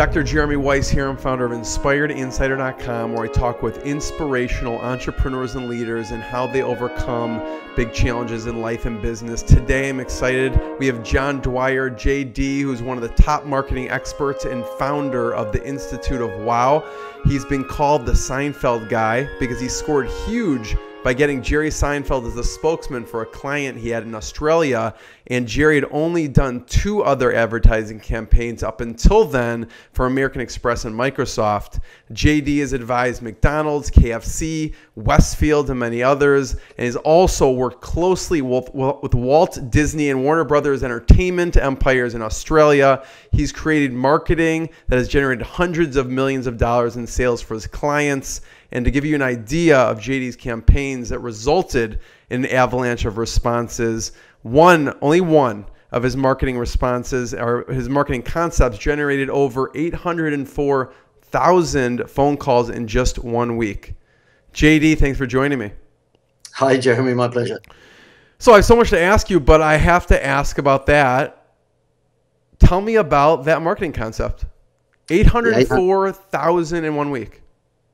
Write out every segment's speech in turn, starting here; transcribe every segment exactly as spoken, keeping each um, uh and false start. Doctor Jeremy Weiss here. I'm founder of Inspired Insider dot com, where I talk with inspirational entrepreneurs and leaders and how they overcome big challenges in life and business. Today, I'm excited. We have John Dwyer, J D, who's one of the top marketing experts and founder of the Institute of Wow. He's been called the Seinfeld guy because he scored huge by getting Jerry Seinfeld as a spokesman for a client he had in Australia, and Jerry had only done two other advertising campaigns up until then for American Express and Microsoft. J D has advised McDonald's, K F C, Westfield, and many others, and has also worked closely with, with Walt Disney and Warner Brothers Entertainment empires in Australia. He's created marketing that has generated hundreds of millions of dollars in sales for his clients. And to give you an idea of J D's campaigns that resulted in an avalanche of responses, one, only one of his marketing responses or his marketing concepts generated over eight hundred four thousand phone calls in just one week. J D, thanks for joining me. Hi, Jeremy. My pleasure. So I have so much to ask you, but I have to ask about that. Tell me about that marketing concept. eight hundred four thousand in one week.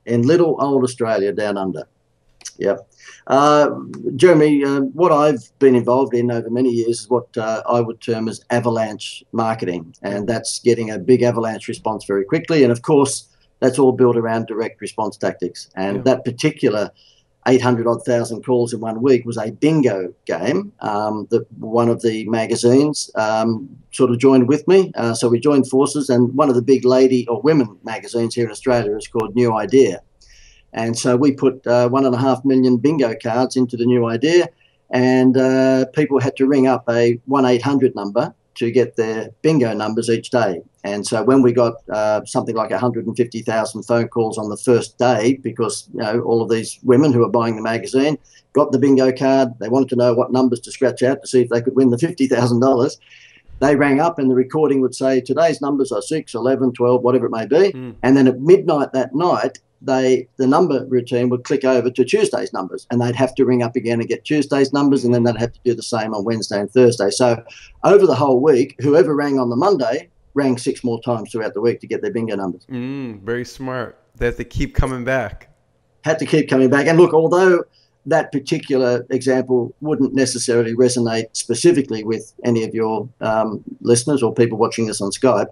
In little old Australia down under. Yeah. Uh, Jeremy, uh, what I've been involved in over many years is what uh, I would term as avalanche marketing. And that's getting a big avalanche response very quickly. And of course, that's all built around direct response tactics. And yeah. that particular eight hundred odd thousand calls in one week was a bingo game. Um, the, one of the magazines um, sort of joined with me. Uh, so we joined forces, and one of the big lady or women magazines here in Australia is called New Idea. And so we put uh, one and a half million bingo cards into the New Idea, and uh, people had to ring up a one eight hundred number to get their bingo numbers each day. And so when we got uh, something like one hundred fifty thousand phone calls on the first day, because you know, all of these women who were buying the magazine got the bingo card, they wanted to know what numbers to scratch out to see if they could win the fifty thousand dollars. They rang up and the recording would say, today's numbers are six, eleven, twelve, whatever it may be. Mm. And then at midnight that night, they the number routine would click over to Tuesday's numbers, and they'd have to ring up again and get Tuesday's numbers, and then they'd have to do the same on Wednesday and Thursday. So over the whole week, whoever rang on the Monday rang six more times throughout the week to get their bingo numbers. Mm, very smart. They have to keep coming back. Had to keep coming back. And look, although that particular example wouldn't necessarily resonate specifically with any of your um, listeners or people watching this on Skype,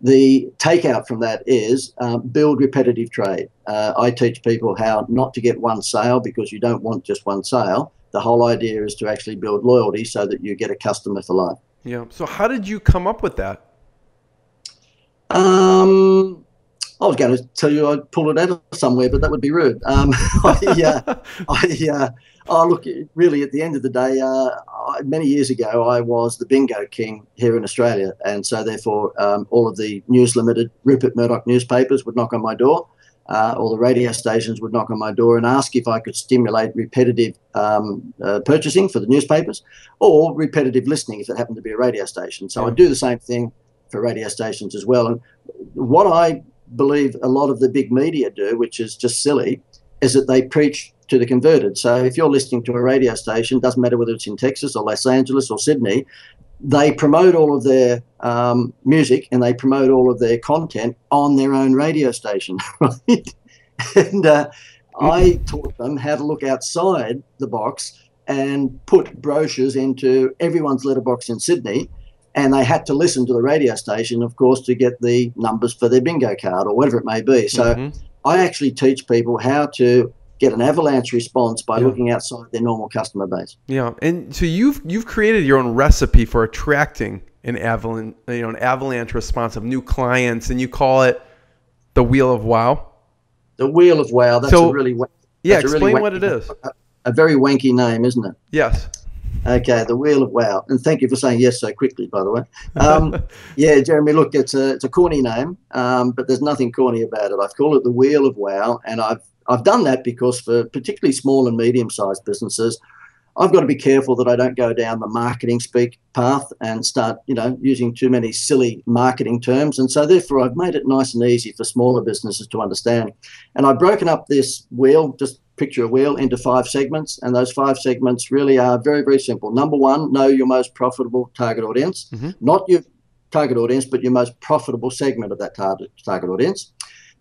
the takeout from that is um, build repetitive trade. Uh, I teach people how not to get one sale, because you don't want just one sale. The whole idea is to actually build loyalty so that you get a customer for life. Yeah. So how did you come up with that? Um... I was going to tell you I'd pull it out of somewhere, but that would be rude. Um, I, uh, I, uh, oh, look, really, at the end of the day, uh, I, many years ago, I was the bingo king here in Australia. And so, therefore, um, all of the News Limited, Rupert Murdoch newspapers would knock on my door. Uh, all the radio stations would knock on my door and ask if I could stimulate repetitive um, uh, purchasing for the newspapers, or repetitive listening if it happened to be a radio station. So yeah. I'd do the same thing for radio stations as well. And what I believe a lot of the big media do, which is just silly, is that they preach to the converted. So if you're listening to a radio station, doesn't matter whether it's in Texas or Los Angeles or Sydney, they promote all of their um, music and they promote all of their content on their own radio station, right? And uh, I taught them how to look outside the box and put brochures into everyone's letterbox in Sydney. And they had to listen to the radio station, of course, to get the numbers for their bingo card or whatever it may be. So mm-hmm. I actually teach people how to get an avalanche response by yeah. looking outside their normal customer base. Yeah, and so you've you've created your own recipe for attracting an avalanche, you know, an avalanche response of new clients, and you call it the Wheel of Wow. The Wheel of Wow. That's so, a really yeah. That's explain a really what it is. A, a very wanky name, isn't it? Yes. Okay, the Wheel of Wow. And thank you for saying yes so quickly, by the way. Um, yeah, Jeremy, look, it's a, it's a corny name, um, but there's nothing corny about it. I've called it the Wheel of Wow, and I've, I've done that because for particularly small and medium-sized businesses, I've got to be careful that I don't go down the marketing speak path and start, you know, using too many silly marketing terms. And so, therefore, I've made it nice and easy for smaller businesses to understand. And I've broken up this wheel, just picture a wheel, into five segments. And those five segments really are very, very simple. Number one, know your most profitable target audience. Mm-hmm. Not your target audience, but your most profitable segment of that target target audience.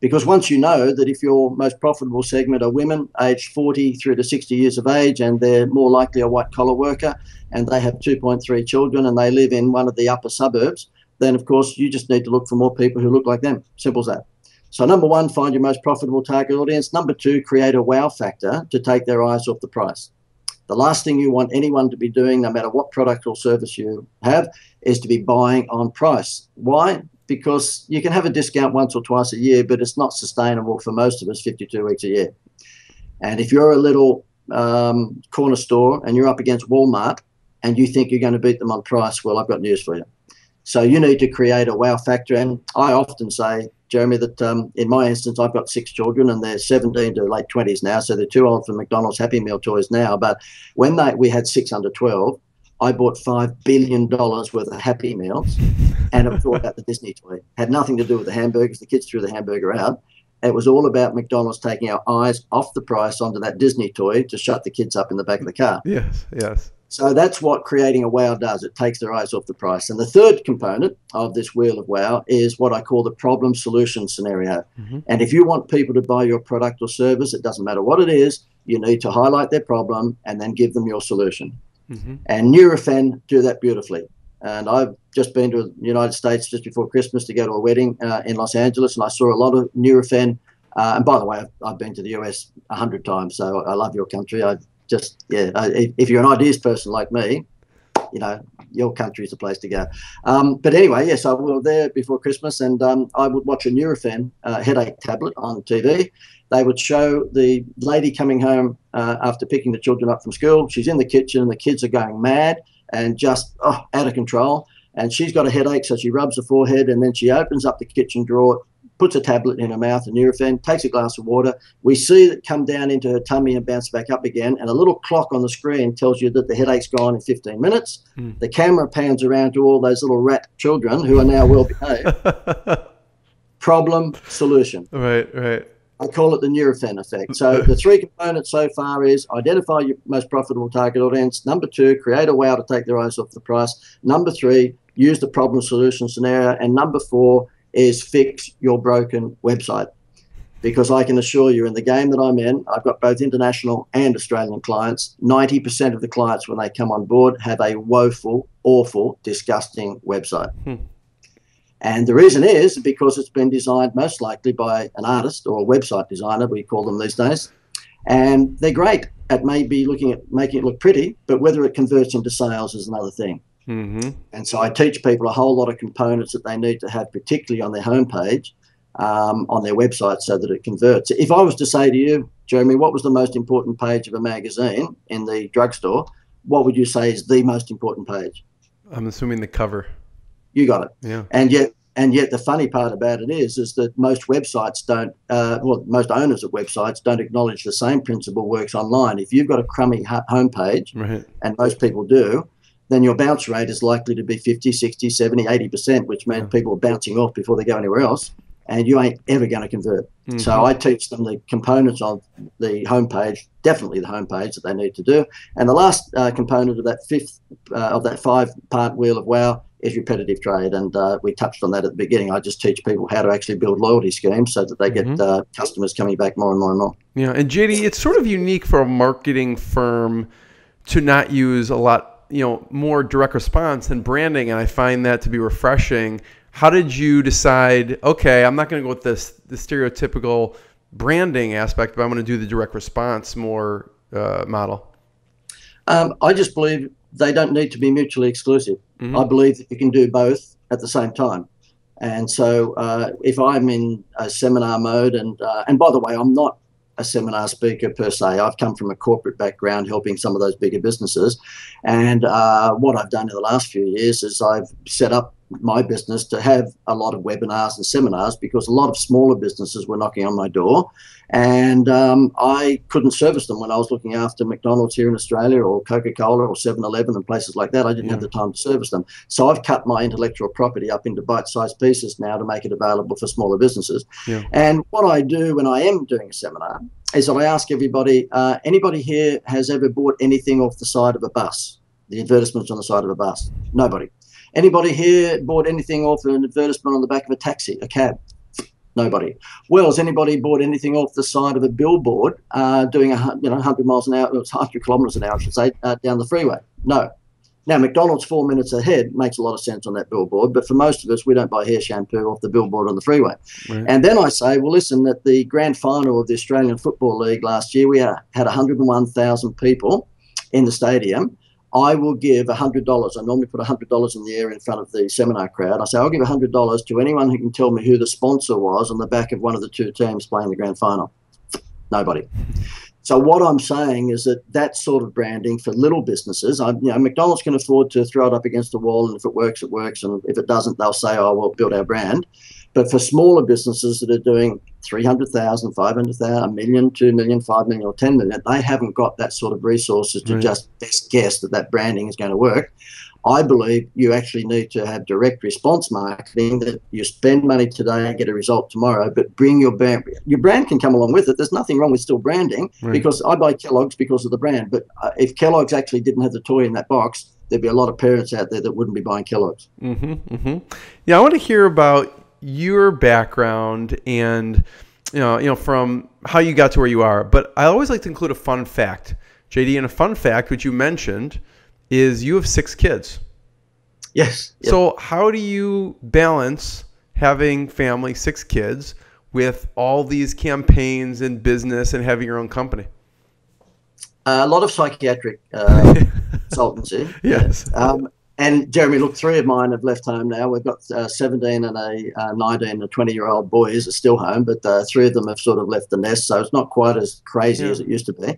Because once you know that if your most profitable segment are women aged forty through to sixty years of age, and they're more likely a white-collar worker, and they have two point three children, and they live in one of the upper suburbs, then, of course, you just need to look for more people who look like them. Simple as that. So number one, find your most profitable target audience. Number two, create a wow factor to take their eyes off the price. The last thing you want anyone to be doing, no matter what product or service you have, is to be buying on price. Why? Because you can have a discount once or twice a year, but it's not sustainable for most of us fifty-two weeks a year. And if you're a little um, corner store and you're up against Walmart and you think you're going to beat them on price, well, I've got news for you. So you need to create a wow factor. And I often say, Jeremy, that um, in my instance, I've got six children and they're seventeen to late twenties now, so they're too old for McDonald's Happy Meal toys now. But when they, we had six under twelve, I bought five billion dollars worth of Happy Meals and it was all about the Disney toy. It had nothing to do with the hamburgers. The kids threw the hamburger out. It was all about McDonald's taking our eyes off the price onto that Disney toy to shut the kids up in the back of the car. Yes, yes. So that's what creating a wow does. It takes their eyes off the price. And the third component of this Wheel of Wow is what I call the problem solution scenario. Mm-hmm. And if you want people to buy your product or service, it doesn't matter what it is, you need to highlight their problem and then give them your solution. Mm-hmm. And Nurofen do that beautifully. And I've just been to the United States just before Christmas to go to a wedding uh, in Los Angeles, and I saw a lot of Nurofen. Uh, and by the way, I've, I've been to the U S a hundred times, so I love your country. I just, yeah, I, if you're an ideas person like me, you know, your country is the place to go. Um, but anyway, yes, I was there before Christmas, and um, I would watch a Nurofen uh, headache tablet on T V. They would show the lady coming home uh, after picking the children up from school. She's in the kitchen, and the kids are going mad and just oh, out of control. And she's got a headache, so she rubs her forehead, and then she opens up the kitchen drawer, puts a tablet in her mouth, a Nurofen, takes a glass of water. We see it come down into her tummy and bounce back up again, and a little clock on the screen tells you that the headache's gone in fifteen minutes. Mm. The camera pans around to all those little rat children who are now well behaved. Problem, solution. Right, right. I call it the Nurofen effect. So the three components so far is identify your most profitable target audience. Number two, create a wow to take their eyes off the price. Number three, use the problem solution scenario. And number four is fix your broken website. Because I can assure you, in the game that I'm in, I've got both international and Australian clients. ninety percent of the clients, when they come on board, have a woeful, awful, disgusting website. Hmm. And the reason is because it's been designed most likely by an artist or a website designer, we call them these days. And they're great at maybe looking at making it look pretty, but whether it converts into sales is another thing. Mm-hmm. And so I teach people a whole lot of components that they need to have, particularly on their homepage, um, on their website, so that it converts. If I was to say to you, Jeremy, what was the most important page of a magazine in the drugstore, what would you say is the most important page? I'm assuming the cover. You got it. Yeah. And yet, and yet the funny part about it is, is that most websites don't, uh, well, most owners of websites don't acknowledge the same principle works online. If you've got a crummy homepage, right, and most people do, then your bounce rate is likely to be fifty, sixty, seventy, eighty percent, which means, yeah, people are bouncing off before they go anywhere else, and you ain't ever going to convert. Mm-hmm. So I teach them the components of the homepage, definitely the homepage that they need to do. And the last uh, component of that fifth, uh, of that five-part Wheel of Wow is repetitive trade, and uh, we touched on that at the beginning. I just teach people how to actually build loyalty schemes so that they mm-hmm. get uh, customers coming back more and more and more. Yeah, and J D, it's sort of unique for a marketing firm to not use a lot, you know, more direct response than branding, and I find that to be refreshing. How did you decide, okay, I'm not going to go with this the stereotypical branding aspect, but I'm going to do the direct response more uh, model? Um, I just believe they don't need to be mutually exclusive. Mm-hmm. I believe that you can do both at the same time. And so uh, if I'm in a seminar mode, and uh, and by the way, I'm not a seminar speaker per se. I've come from a corporate background helping some of those bigger businesses. And uh, what I've done in the last few years is I've set up my business to have a lot of webinars and seminars, because a lot of smaller businesses were knocking on my door, and um, I couldn't service them when I was looking after McDonald's here in Australia, or Coca-Cola, or seven eleven and places like that. I didn't yeah. have the time to service them. So I've cut my intellectual property up into bite-sized pieces now to make it available for smaller businesses. Yeah. And what I do when I am doing a seminar is that I ask everybody, uh, anybody here has ever bought anything off the side of a bus, the advertisements on the side of a bus? Nobody. Anybody here bought anything off an advertisement on the back of a taxi, a cab? Nobody. Well, has anybody bought anything off the side of a billboard uh, doing a you know one hundred miles an hour, one hundred kilometres an hour, I should say, uh, down the freeway? No. Now, McDonald's four minutes ahead makes a lot of sense on that billboard, but for most of us, we don't buy hair shampoo off the billboard on the freeway. Right. And then I say, well, listen, at the grand final of the Australian Football League last year, we had one hundred and one thousand people in the stadium. I will give one hundred dollars. I normally put one hundred dollars in the air in front of the seminar crowd. I say, I'll give one hundred dollars to anyone who can tell me who the sponsor was on the back of one of the two teams playing the grand final. Nobody. So what I'm saying is that that sort of branding for little businesses, I, you know, McDonald's can afford to throw it up against the wall, and if it works, it works, and if it doesn't, they'll say, oh, we'll build our brand. But for smaller businesses that are doing three hundred thousand, five hundred thousand, a million, two million, five million, or ten million, they haven't got that sort of resources to right. just best guess that that branding is going to work. I believe you actually need to have direct response marketing, that you spend money today and get a result tomorrow, but bring your brand. Your brand can come along with it. There's nothing wrong with still branding right. because I buy Kellogg's because of the brand. But if Kellogg's actually didn't have the toy in that box, there'd be a lot of parents out there that wouldn't be buying Kellogg's. Mm-hmm, mm-hmm. Yeah, I want to hear about your background and you know, you know, from how you got to where you are. But I always like to include a fun fact, J D, and a fun fact, which you mentioned, is you have six kids. Yes. Yep. So how do you balance having family, six kids, with all these campaigns and business and having your own company? Uh, a lot of psychiatric uh, consultancy. Yes. Um, and Jeremy, look, three of mine have left home now. We've got uh, seventeen and a uh, nineteen and twenty-year-old boys are still home, but uh, three of them have sort of left the nest, so it's not quite as crazy yeah. as it used to be.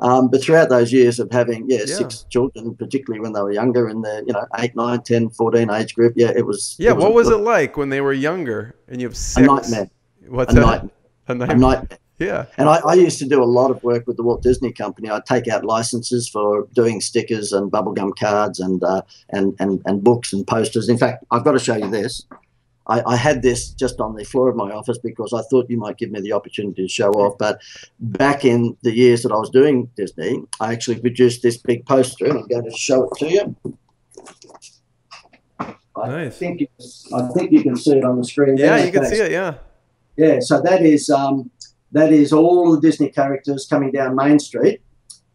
Um, but throughout those years of having yeah, yeah. six children, particularly when they were younger in the you know eight, nine, ten, fourteen age group, yeah, it was. Yeah, it was what was good. It like when they were younger and you have six? A nightmare. What's a that? Nightmare. A nightmare. A nightmare. Yeah. And I, I used to do a lot of work with the Walt Disney Company. I'd take out licenses for doing stickers and bubblegum cards and, uh, and, and, and books and posters. In fact, I've got to show you this. I, I had this just on the floor of my office because I thought you might give me the opportunity to show off. But back in the years that I was doing Disney, I actually produced this big poster, and I'm going to show it to you. I nice. Think it, I think you can see it on the screen. Yeah, there. You can Thanks. See it. Yeah. Yeah. So that is um, that is all the Disney characters coming down Main Street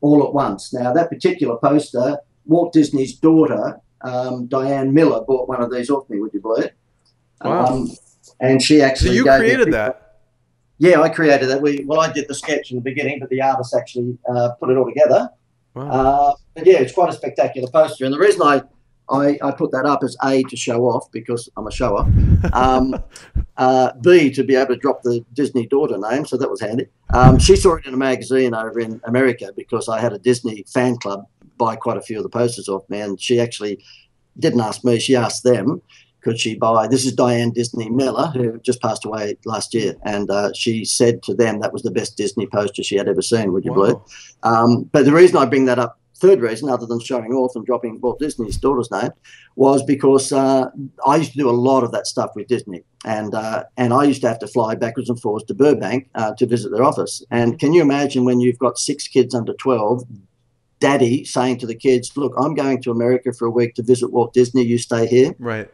all at once. Now that particular poster, Walt Disney's daughter, um, Diane Miller, bought one of these off me. Would you believe it? Wow. Um, and she actually so you gave created that? Yeah, I created that. We Well, I did the sketch in the beginning, but the artist actually uh, put it all together. Wow. Uh, but yeah, it's quite a spectacular poster. And the reason I, I, I put that up is A, to show off, because I'm a show-off. Um, uh, B, to be able to drop the Disney daughter name, so that was handy. Um, she saw it in a magazine over in America because I had a Disney fan club buy quite a few of the posters off me, and she actually didn't ask me, she asked them. Could she buy? This is Diane Disney Miller, who just passed away last year, and uh, she said to them that was the best Disney poster she had ever seen. Would you wow. believe? Um, but the reason I bring that up, third reason, other than showing off and dropping Walt Disney's daughter's name, was because uh, I used to do a lot of that stuff with Disney, and uh, and I used to have to fly backwards and forwards to Burbank uh, to visit their office. And can you imagine when you've got six kids under twelve? Daddy saying to the kids, "Look, I'm going to America for a week to visit Walt Disney. You stay here." Right.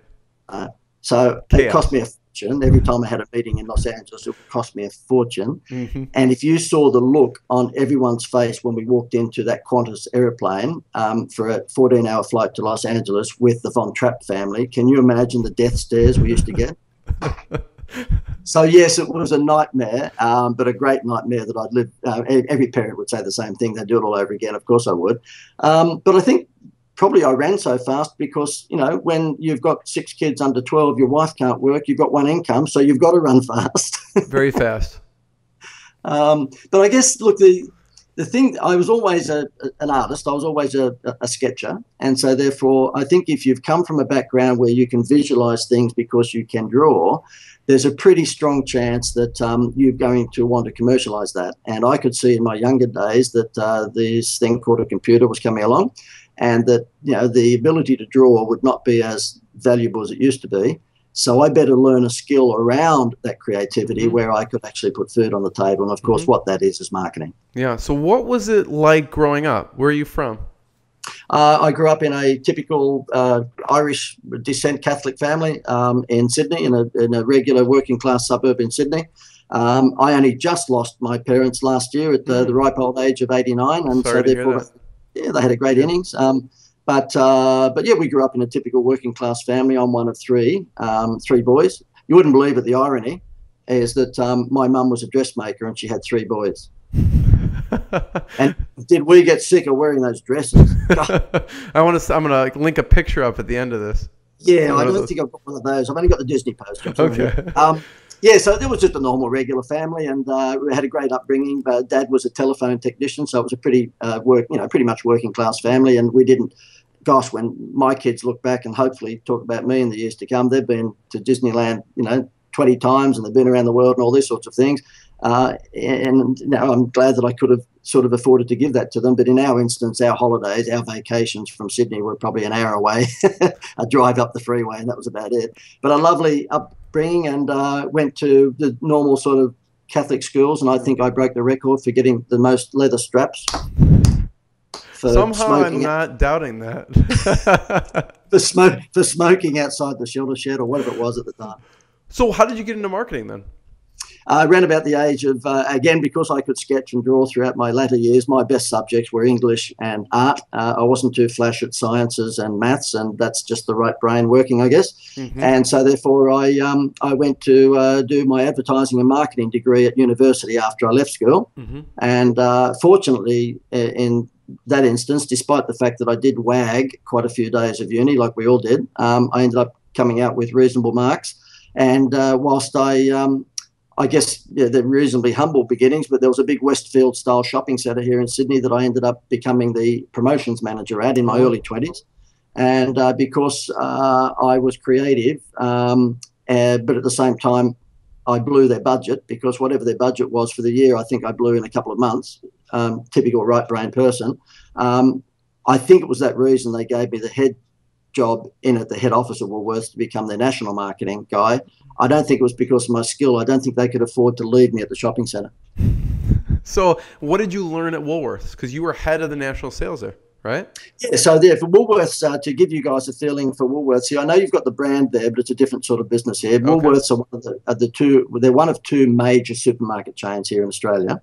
Uh, so Chaos. It cost me a fortune. Every time I had a meeting in Los Angeles, it would cost me a fortune. Mm-hmm. And if you saw the look on everyone's face when we walked into that Qantas airplane um, for a fourteen-hour flight to Los Angeles with the Von Trapp family, can you imagine the death stares we used to get? So, yes, it was a nightmare, um, but a great nightmare that I'd lived. Uh, every parent would say the same thing. They'd do it all over again. Of course I would. Um, but I think probably I ran so fast because, you know, when you've got six kids under twelve, your wife can't work, you've got one income, so you've got to run fast. Very fast. Um, but I guess, look, the the thing, I was always a, an artist. I was always a, a sketcher. And so, therefore, I think if you've come from a background where you can visualize things because you can draw, there's a pretty strong chance that um, you're going to want to commercialize that. And I could see in my younger days that uh, this thing called a computer was coming along, and that, you know, the ability to draw would not be as valuable as it used to be. So I better learn a skill around that creativity mm-hmm. where I could actually put food on the table. And, of course, mm-hmm. what that is is marketing. Yeah. So what was it like growing up? Where are you from? Uh, I grew up in a typical uh, Irish descent Catholic family um, in Sydney, in a, in a regular working class suburb in Sydney. Um, I only just lost my parents last year at the, the ripe old age of eighty-nine, and Sorry so therefore, yeah, they had a great yeah. innings. Um, but uh, but yeah, we grew up in a typical working class family. I'm one of three, um, three boys. You wouldn't believe it. The irony is that um, my mum was a dressmaker and she had three boys. And did we get sick of wearing those dresses? I want to. I'm gonna like, link a picture up at the end of this. Yeah, I don't think I've got one of those. I've only got the Disney poster. Okay. Um, Yeah, so it was just a normal, regular family, and uh, we had a great upbringing. Uh, Dad was a telephone technician, so it was a pretty, uh, work, you know, pretty much working class family. And we didn't, gosh, when my kids look back and hopefully talk about me in the years to come, they've been to Disneyland, you know, twenty times, and they've been around the world and all these sorts of things. Uh, and you know, I'm glad that I could have sort of afforded to give that to them. But in our instance, our holidays, our vacations from Sydney were probably an hour away, a drive up the freeway, and that was about it. But a lovely upbringing, and uh, went to the normal sort of Catholic schools, and I think I broke the record for getting the most leather straps. Somehow I'm not out. doubting that. for, smoke, for smoking outside the shelter shed or whatever it was at the time. So how did you get into marketing then? Uh, around about the age of, uh, again, because I could sketch and draw throughout my latter years, my best subjects were English and art. Uh, I wasn't too flash at sciences and maths, and that's just the right brain working, I guess. Mm-hmm. And so therefore I um, I went to uh, do my advertising and marketing degree at university after I left school. Mm-hmm. And uh, fortunately, in that instance, despite the fact that I did wag quite a few days of uni, like we all did, um, I ended up coming out with reasonable marks. And uh, whilst I... Um, I guess yeah, they're reasonably humble beginnings, but there was a big Westfield style shopping centre here in Sydney that I ended up becoming the promotions manager at in my early twenties. And uh, because uh, I was creative, um, uh, but at the same time, I blew their budget, because whatever their budget was for the year, I think I blew in a couple of months, um, typical right brain person. Um, I think it was that reason they gave me the head job in at the head office of Woolworths to become their national marketing guy. I don't think it was because of my skill. I don't think they could afford to leave me at the shopping centre. So what did you learn at Woolworths? Because you were head of the national sales there, right? Yeah, so there for Woolworths, uh, to give you guys a feeling for Woolworths here, I know you've got the brand there, but it's a different sort of business here. Okay. Woolworths are one of the, are the two, they're one of two major supermarket chains here in Australia.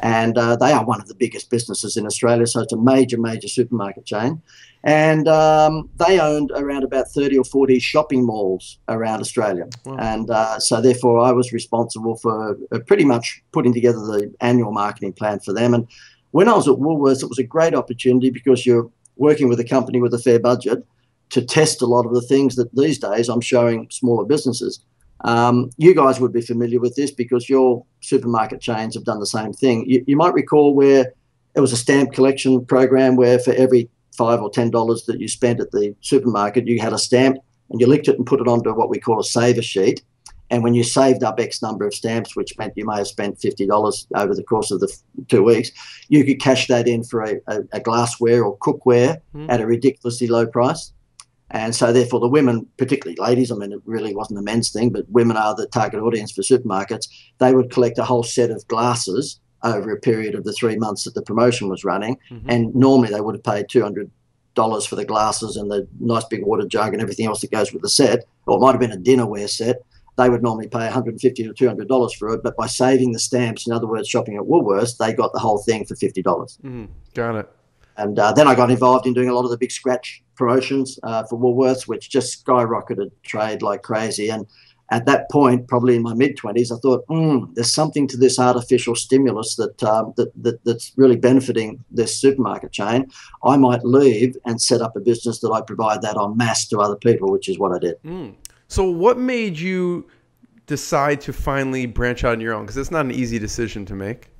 And uh, they are one of the biggest businesses in Australia, so it's a major, major supermarket chain. And um, they owned around about thirty or forty shopping malls around Australia. Wow. And uh, so therefore I was responsible for pretty much putting together the annual marketing plan for them. And when I was at Woolworths, it was a great opportunity because you're working with a company with a fair budget to test a lot of the things that these days I'm showing smaller businesses. Um, you guys would be familiar with this because your supermarket chains have done the same thing. You, you might recall where it was a stamp collection program where for every five or ten dollars that you spent at the supermarket, you had a stamp and you licked it and put it onto what we call a saver sheet. And when you saved up X number of stamps, which meant you may have spent fifty dollars over the course of the two weeks, you could cash that in for a, a, a glassware or cookware mm. at a ridiculously low price. And so therefore the women, particularly ladies, I mean, it really wasn't a men's thing, but women are the target audience for supermarkets. They would collect a whole set of glasses over a period of the three months that the promotion was running. Mm-hmm. And normally they would have paid two hundred dollars for the glasses and the nice big water jug and everything else that goes with the set, or it might have been a dinnerware set. They would normally pay one hundred fifty dollars to two hundred dollars for it, but by saving the stamps, in other words, shopping at Woolworths, they got the whole thing for fifty dollars. Mm-hmm. Got it. And uh, then I got involved in doing a lot of the big scratch promotions uh, for Woolworths, which just skyrocketed trade like crazy. And at that point, probably in my mid-twenties, I thought, mm, there's something to this artificial stimulus that, um, that, that that's really benefiting this supermarket chain. I might leave and set up a business that I provide that en masse to other people, which is what I did. Mm. So what made you decide to finally branch out on your own? Because it's not an easy decision to make.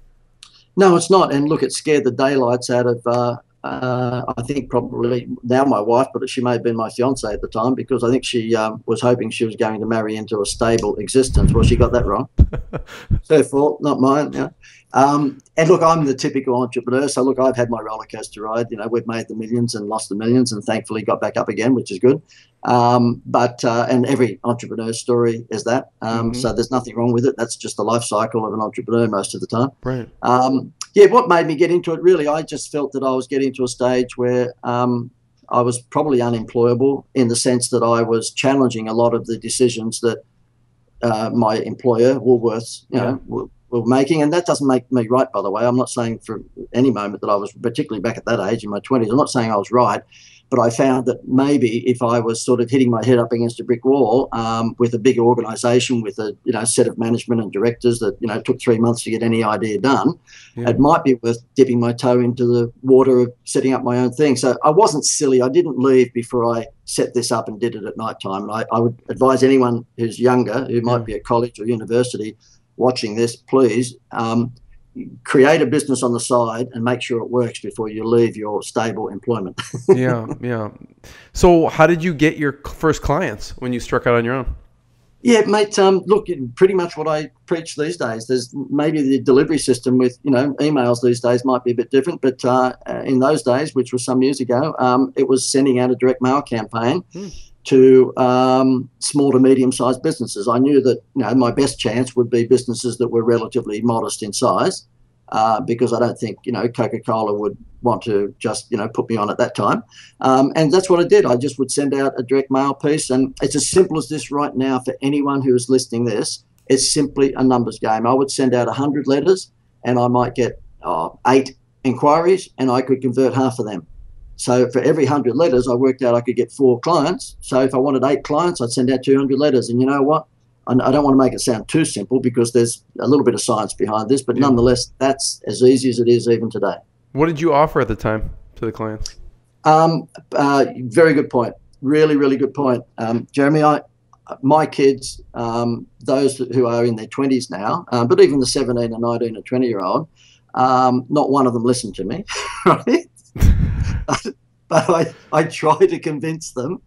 No, it's not. And look, it scared the daylights out of, uh, uh, I think probably now my wife, but she may have been my fiance at the time, because I think she um, was hoping she was going to marry into a stable existence. Well, she got that wrong. It's her fault, not mine. Yeah. Um, and look, I'm the typical entrepreneur. So look, I've had my roller coaster ride. You know, we've made the millions and lost the millions and thankfully got back up again, which is good. Um, but, uh, and every entrepreneur's story is that. Um, mm-hmm. So there's nothing wrong with it. That's just the life cycle of an entrepreneur most of the time. Right. Um, yeah, what made me get into it, really, I just felt that I was getting to a stage where um, I was probably unemployable, in the sense that I was challenging a lot of the decisions that uh, my employer, Woolworths, you yeah. know, were, were making. And that doesn't make me right, by the way. I'm not saying for any moment that I was, particularly back at that age in my twenties, I'm not saying I was right. But I found that maybe if I was sort of hitting my head up against a brick wall um, with a big organisation, with a you know set of management and directors that you know took three months to get any idea done, yeah. it might be worth dipping my toe into the water of setting up my own thing. So I wasn't silly. I didn't leave before I set this up and did it at night time. And I, I would advise anyone who's younger, who might yeah. be at college or university, watching this, please. Um, create a business on the side and make sure it works before you leave your stable employment. yeah. Yeah. So how did you get your first clients when you struck out on your own? Yeah, mate. Um, look, pretty much what I preach these days. There's maybe the delivery system with, you know, emails these days might be a bit different, but uh, in those days, which was some years ago, um, it was sending out a direct mail campaign hmm. to um, small to medium-sized businesses. I knew that you know my best chance would be businesses that were relatively modest in size, uh, because I don't think you know Coca-Cola would want to just you know put me on at that time. Um, and that's what I did. I just would send out a direct mail piece, and it's as simple as this right now for anyone who is listening. This it's simply a numbers game. I would send out a hundred letters, and I might get oh, eight inquiries, and I could convert half of them. So for every hundred letters, I worked out I could get four clients. So if I wanted eight clients, I'd send out two hundred letters. And you know what? I don't want to make it sound too simple because there's a little bit of science behind this, but yeah. nonetheless, that's as easy as it is even today. What did you offer at the time to the clients? Um, uh, very good point. Really, really good point. Um, Jeremy, I, my kids, um, those who are in their twenties now, um, but even the seventeen and nineteen and twenty year old, um, not one of them listened to me, right? But I, I try to convince them.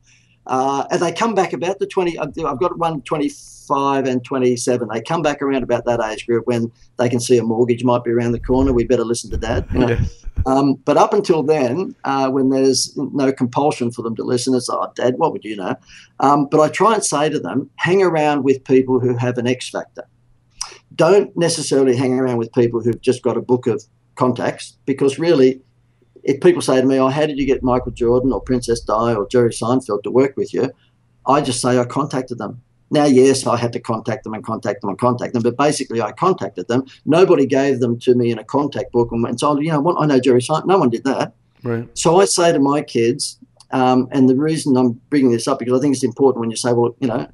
Uh, and they come back about the twenty, I've got one twenty-five and twenty-seven. They come back around about that age group when they can see a mortgage might be around the corner. We better listen to dad. You know? yeah. um, but up until then, uh, when there's no compulsion for them to listen, it's like, oh, dad, what would you know? Um, but I try and say to them, hang around with people who have an X factor. Don't necessarily hang around with people who've just got a book of contacts, because really, if people say to me, oh, how did you get Michael Jordan or Princess Di or Jerry Seinfeld to work with you? I just say I contacted them. Now, yes, I had to contact them and contact them and contact them, but basically I contacted them. Nobody gave them to me in a contact book and went, oh, you know what, I know Jerry Seinfeld. No one did that. Right. So I say to my kids, um, and the reason I'm bringing this up, because I think it's important when you say, well, you know,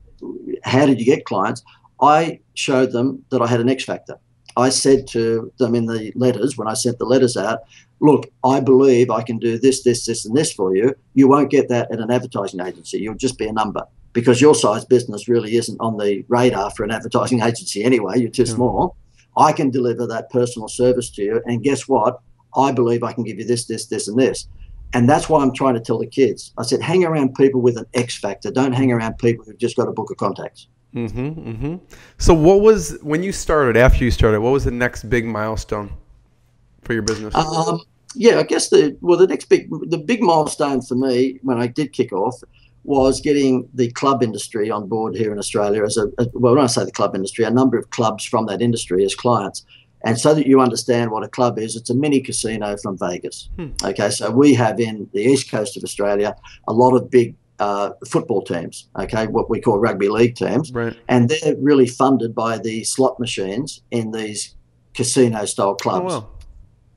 how did you get clients? I showed them that I had an X factor. I said to them in the letters, when I sent the letters out, look, I believe I can do this, this, this, and this for you. You won't get that at an advertising agency. You'll just be a number because your size business really isn't on the radar for an advertising agency anyway. You're too yeah. small. I can deliver that personal service to you. And guess what? I believe I can give you this, this, this, and this. And that's why I'm trying to tell the kids. I said, hang around people with an X factor. Don't hang around people who've just got a book of contacts. Mm-hmm, mm-hmm. So what was, when you started, after you started, what was the next big milestone for your business? Um, yeah, I guess the, well, the next big, the big milestone for me when I did kick off was getting the club industry on board here in Australia as a, as, well, when I say the club industry, a number of clubs from that industry as clients. And so that you understand what a club is, it's a mini casino from Vegas. Hmm. Okay, so we have in the east coast of Australia a lot of big Uh, football teams, okay, what we call rugby league teams, right. and they're really funded by the slot machines in these casino-style clubs. Oh, wow.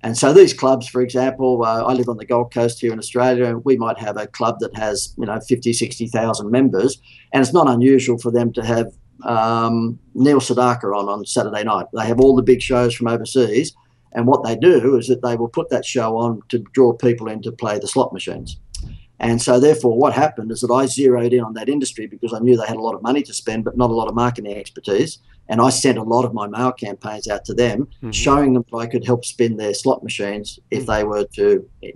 And so these clubs, for example, uh, I live on the Gold Coast here in Australia, and we might have a club that has, you know, fifty, sixty thousand members, and it's not unusual for them to have um, Neil Sedaka on on Saturday night. They have all the big shows from overseas, and what they do is that they will put that show on to draw people in to play the slot machines. And so, therefore, what happened is that I zeroed in on that industry because I knew they had a lot of money to spend but not a lot of marketing expertise. And I sent a lot of my mail campaigns out to them, mm-hmm. showing them that I could help spin their slot machines if they were to,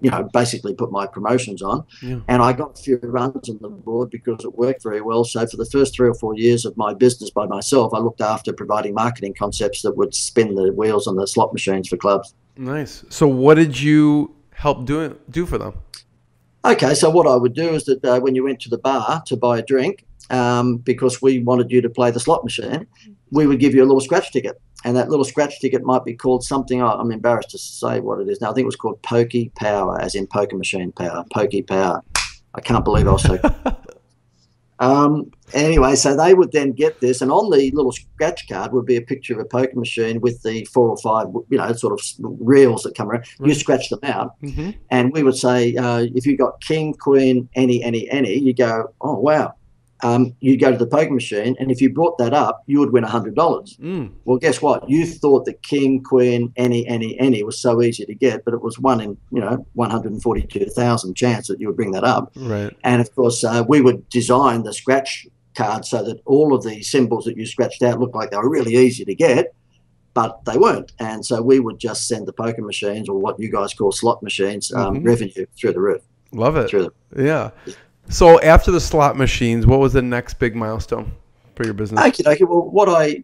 you know, basically put my promotions on. Yeah. And I got a few runs on the board because it worked very well. So for the first three or four years of my business by myself, I looked after providing marketing concepts that would spin the wheels on the slot machines for clubs. Nice. So what did you help do, do for them? Okay, so what I would do is that uh, when you went to the bar to buy a drink, um, because we wanted you to play the slot machine, we would give you a little scratch ticket. And that little scratch ticket might be called something. I'm embarrassed to say what it is now. I think it was called Pokey Power, as in poker machine power. Pokey Power. I can't believe I was so. um, anyway, so they would then get this, and on the little scratch card would be a picture of a poker machine with the four or five, you know, sort of reels that come around. Mm-hmm. You scratch them out, mm-hmm. and we would say, uh, if you got king, queen, any, any, any, you go, oh wow. Um, you'd go to the poker machine, and if you brought that up, you would win one hundred dollars. Mm. Well, guess what? You thought that king, queen, any, any, any was so easy to get, but it was one in, you know, one hundred forty-two thousand chance that you would bring that up. Right. And, of course, uh, we would design the scratch card so that all of the symbols that you scratched out looked like they were really easy to get, but they weren't. And so we would just send the poker machines, or what you guys call slot machines, um, mm-hmm. revenue through the roof. Love it. Through the- yeah. So after the slot machines, what was the next big milestone for your business? Okay, okay. Well, what I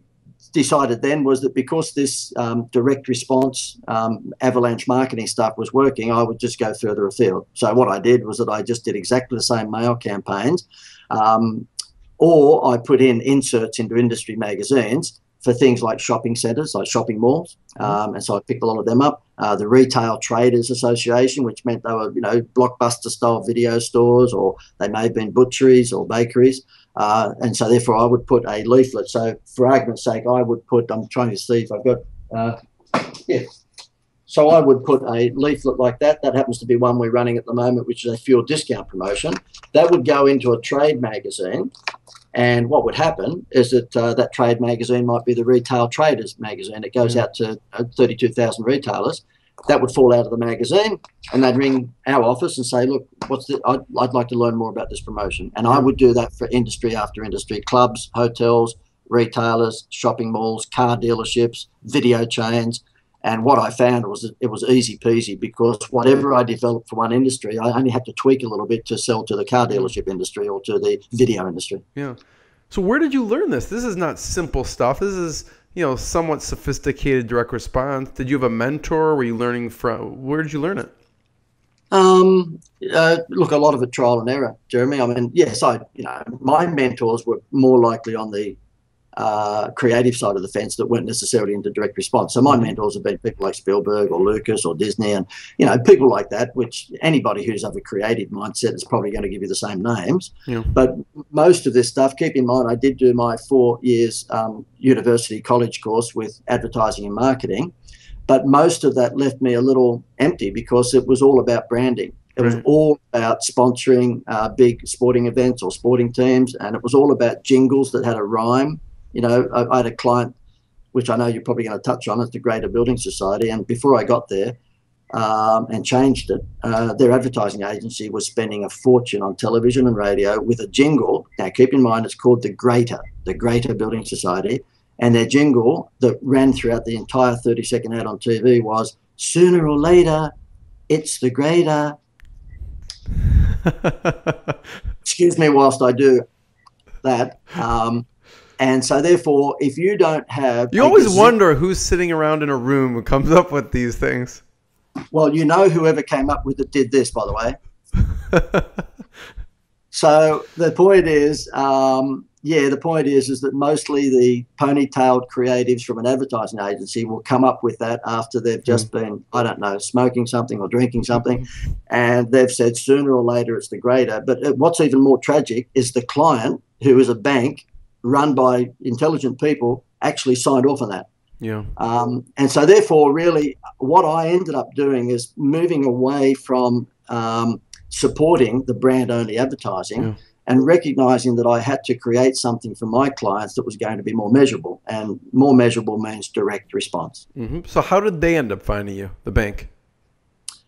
decided then was that because this um, direct response um, avalanche marketing stuff was working, I would just go further afield. So what I did was that I just did exactly the same mail campaigns, um, or I put in inserts into industry magazines for things like shopping centres, like shopping malls. Um, and so I picked a lot of them up. Uh, the Retail Traders Association, which meant they were, you know, Blockbuster-style video stores, or they may have been butcheries or bakeries. Uh, and so therefore I would put a leaflet. So for argument's sake, I would put, I'm trying to see if I've got, uh, yeah. So I would put a leaflet like that. That happens to be one we're running at the moment, which is a fuel discount promotion. That would go into a trade magazine. And what would happen is that uh, that trade magazine might be the Retail Traders magazine. It goes out to uh, thirty-two thousand retailers. That would fall out of the magazine, and they'd ring our office and say, look, what's the, I'd, I'd like to learn more about this promotion. And I would do that for industry after industry, clubs, hotels, retailers, shopping malls, car dealerships, video chains. And what I found was that it was easy peasy, because whatever I developed for one industry, I only had to tweak a little bit to sell to the car dealership industry or to the video industry. Yeah. So where did you learn this? This is not simple stuff. This is, you know, somewhat sophisticated direct response. Did you have a mentor? Were you learning from? Where did you learn it? Um, uh, look, a lot of it trial and error, Jeremy. I mean, yes, I, you know, my mentors were more likely on the Uh, creative side of the fence that weren't necessarily into direct response. So my mentors have been people like Spielberg or Lucas or Disney, and you know, people like that, which anybody who's of a creative mindset is probably going to give you the same names. Yeah. But most of this stuff, keep in mind, I did do my four years um, university college course with advertising and marketing, but most of that left me a little empty because it was all about branding. It was all about sponsoring uh, big sporting events or sporting teams, and it was all about jingles that had a rhyme. You know, I had a client, which I know you're probably going to touch on, it's the Greater Building Society. And before I got there um, and changed it, uh, their advertising agency was spending a fortune on television and radio with a jingle. Now, keep in mind, it's called the Greater, the Greater Building Society. And their jingle that ran throughout the entire thirty-second ad on T V was, sooner or later, it's the Greater. Excuse me whilst I do that. Um And so, therefore, if you don't have... You always gazette, wonder who's sitting around in a room who comes up with these things. Well, you know whoever came up with it did this, by the way. So the point is, um, yeah, the point is is that mostly the ponytailed creatives from an advertising agency will come up with that after they've just mm. been, I don't know, smoking something or drinking something, and they've said sooner or later it's the Greater. But what's even more tragic is the client, who is a bank, run by intelligent people, actually signed off on that. Yeah. Um, and so therefore, really, what I ended up doing is moving away from um, supporting the brand-only advertising yeah. and recognizing that I had to create something for my clients that was going to be more measurable, and more measurable means direct response. Mm-hmm. So how did they end up finding you, the bank?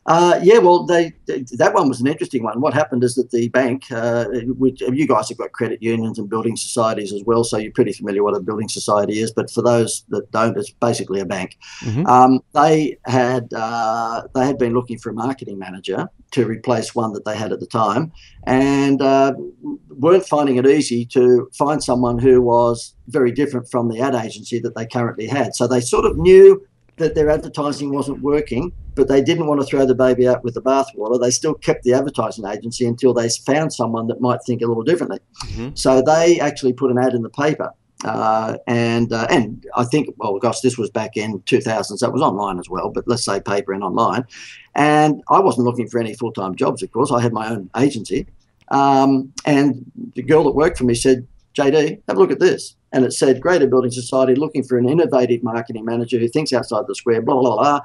Uh, yeah, well, they, they, that one was an interesting one. What happened is that the bank, uh, which, you guys have got credit unions and building societies as well, so you're pretty familiar what a building society is. But for those that don't, it's basically a bank. Mm-hmm. Um, they had uh, they had been looking for a marketing manager to replace one that they had at the time, and uh, weren't finding it easy to find someone who was very different from the ad agency that they currently had. So they sort of knew that their advertising wasn't working, but they didn't want to throw the baby out with the bathwater. They still kept the advertising agency until they found someone that might think a little differently. Mm-hmm. So they actually put an ad in the paper Uh, and uh, and I think, well, gosh, this was back in two thousand, so it was online as well, but let's say paper and online. And I wasn't looking for any full-time jobs, of course. I had my own agency. Um, and the girl that worked for me said, J D, have a look at this. And it said, Greater Building Society looking for an innovative marketing manager who thinks outside the square, blah, blah, blah.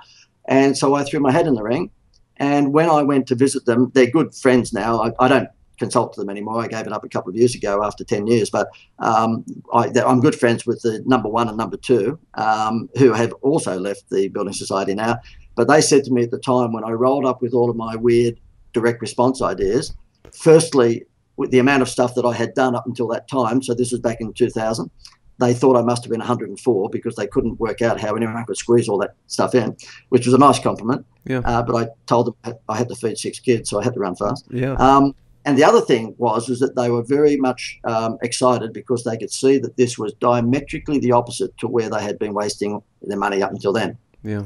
And so I threw my hat in the ring. And when I went to visit them, they're good friends now. I, I don't consult them anymore. I gave it up a couple of years ago after ten years. But um, I, I'm good friends with the number one and number two, um, who have also left the Building Society now. But they said to me at the time when I rolled up with all of my weird direct response ideas, firstly, with the amount of stuff that I had done up until that time, so this was back in two thousand, they thought I must have been one hundred and four because they couldn't work out how anyone could squeeze all that stuff in, which was a nice compliment. Yeah. Uh, but I told them I had to feed six kids, so I had to run fast. Yeah. Um, and the other thing was was that they were very much um, excited because they could see that this was diametrically the opposite to where they had been wasting their money up until then. Yeah.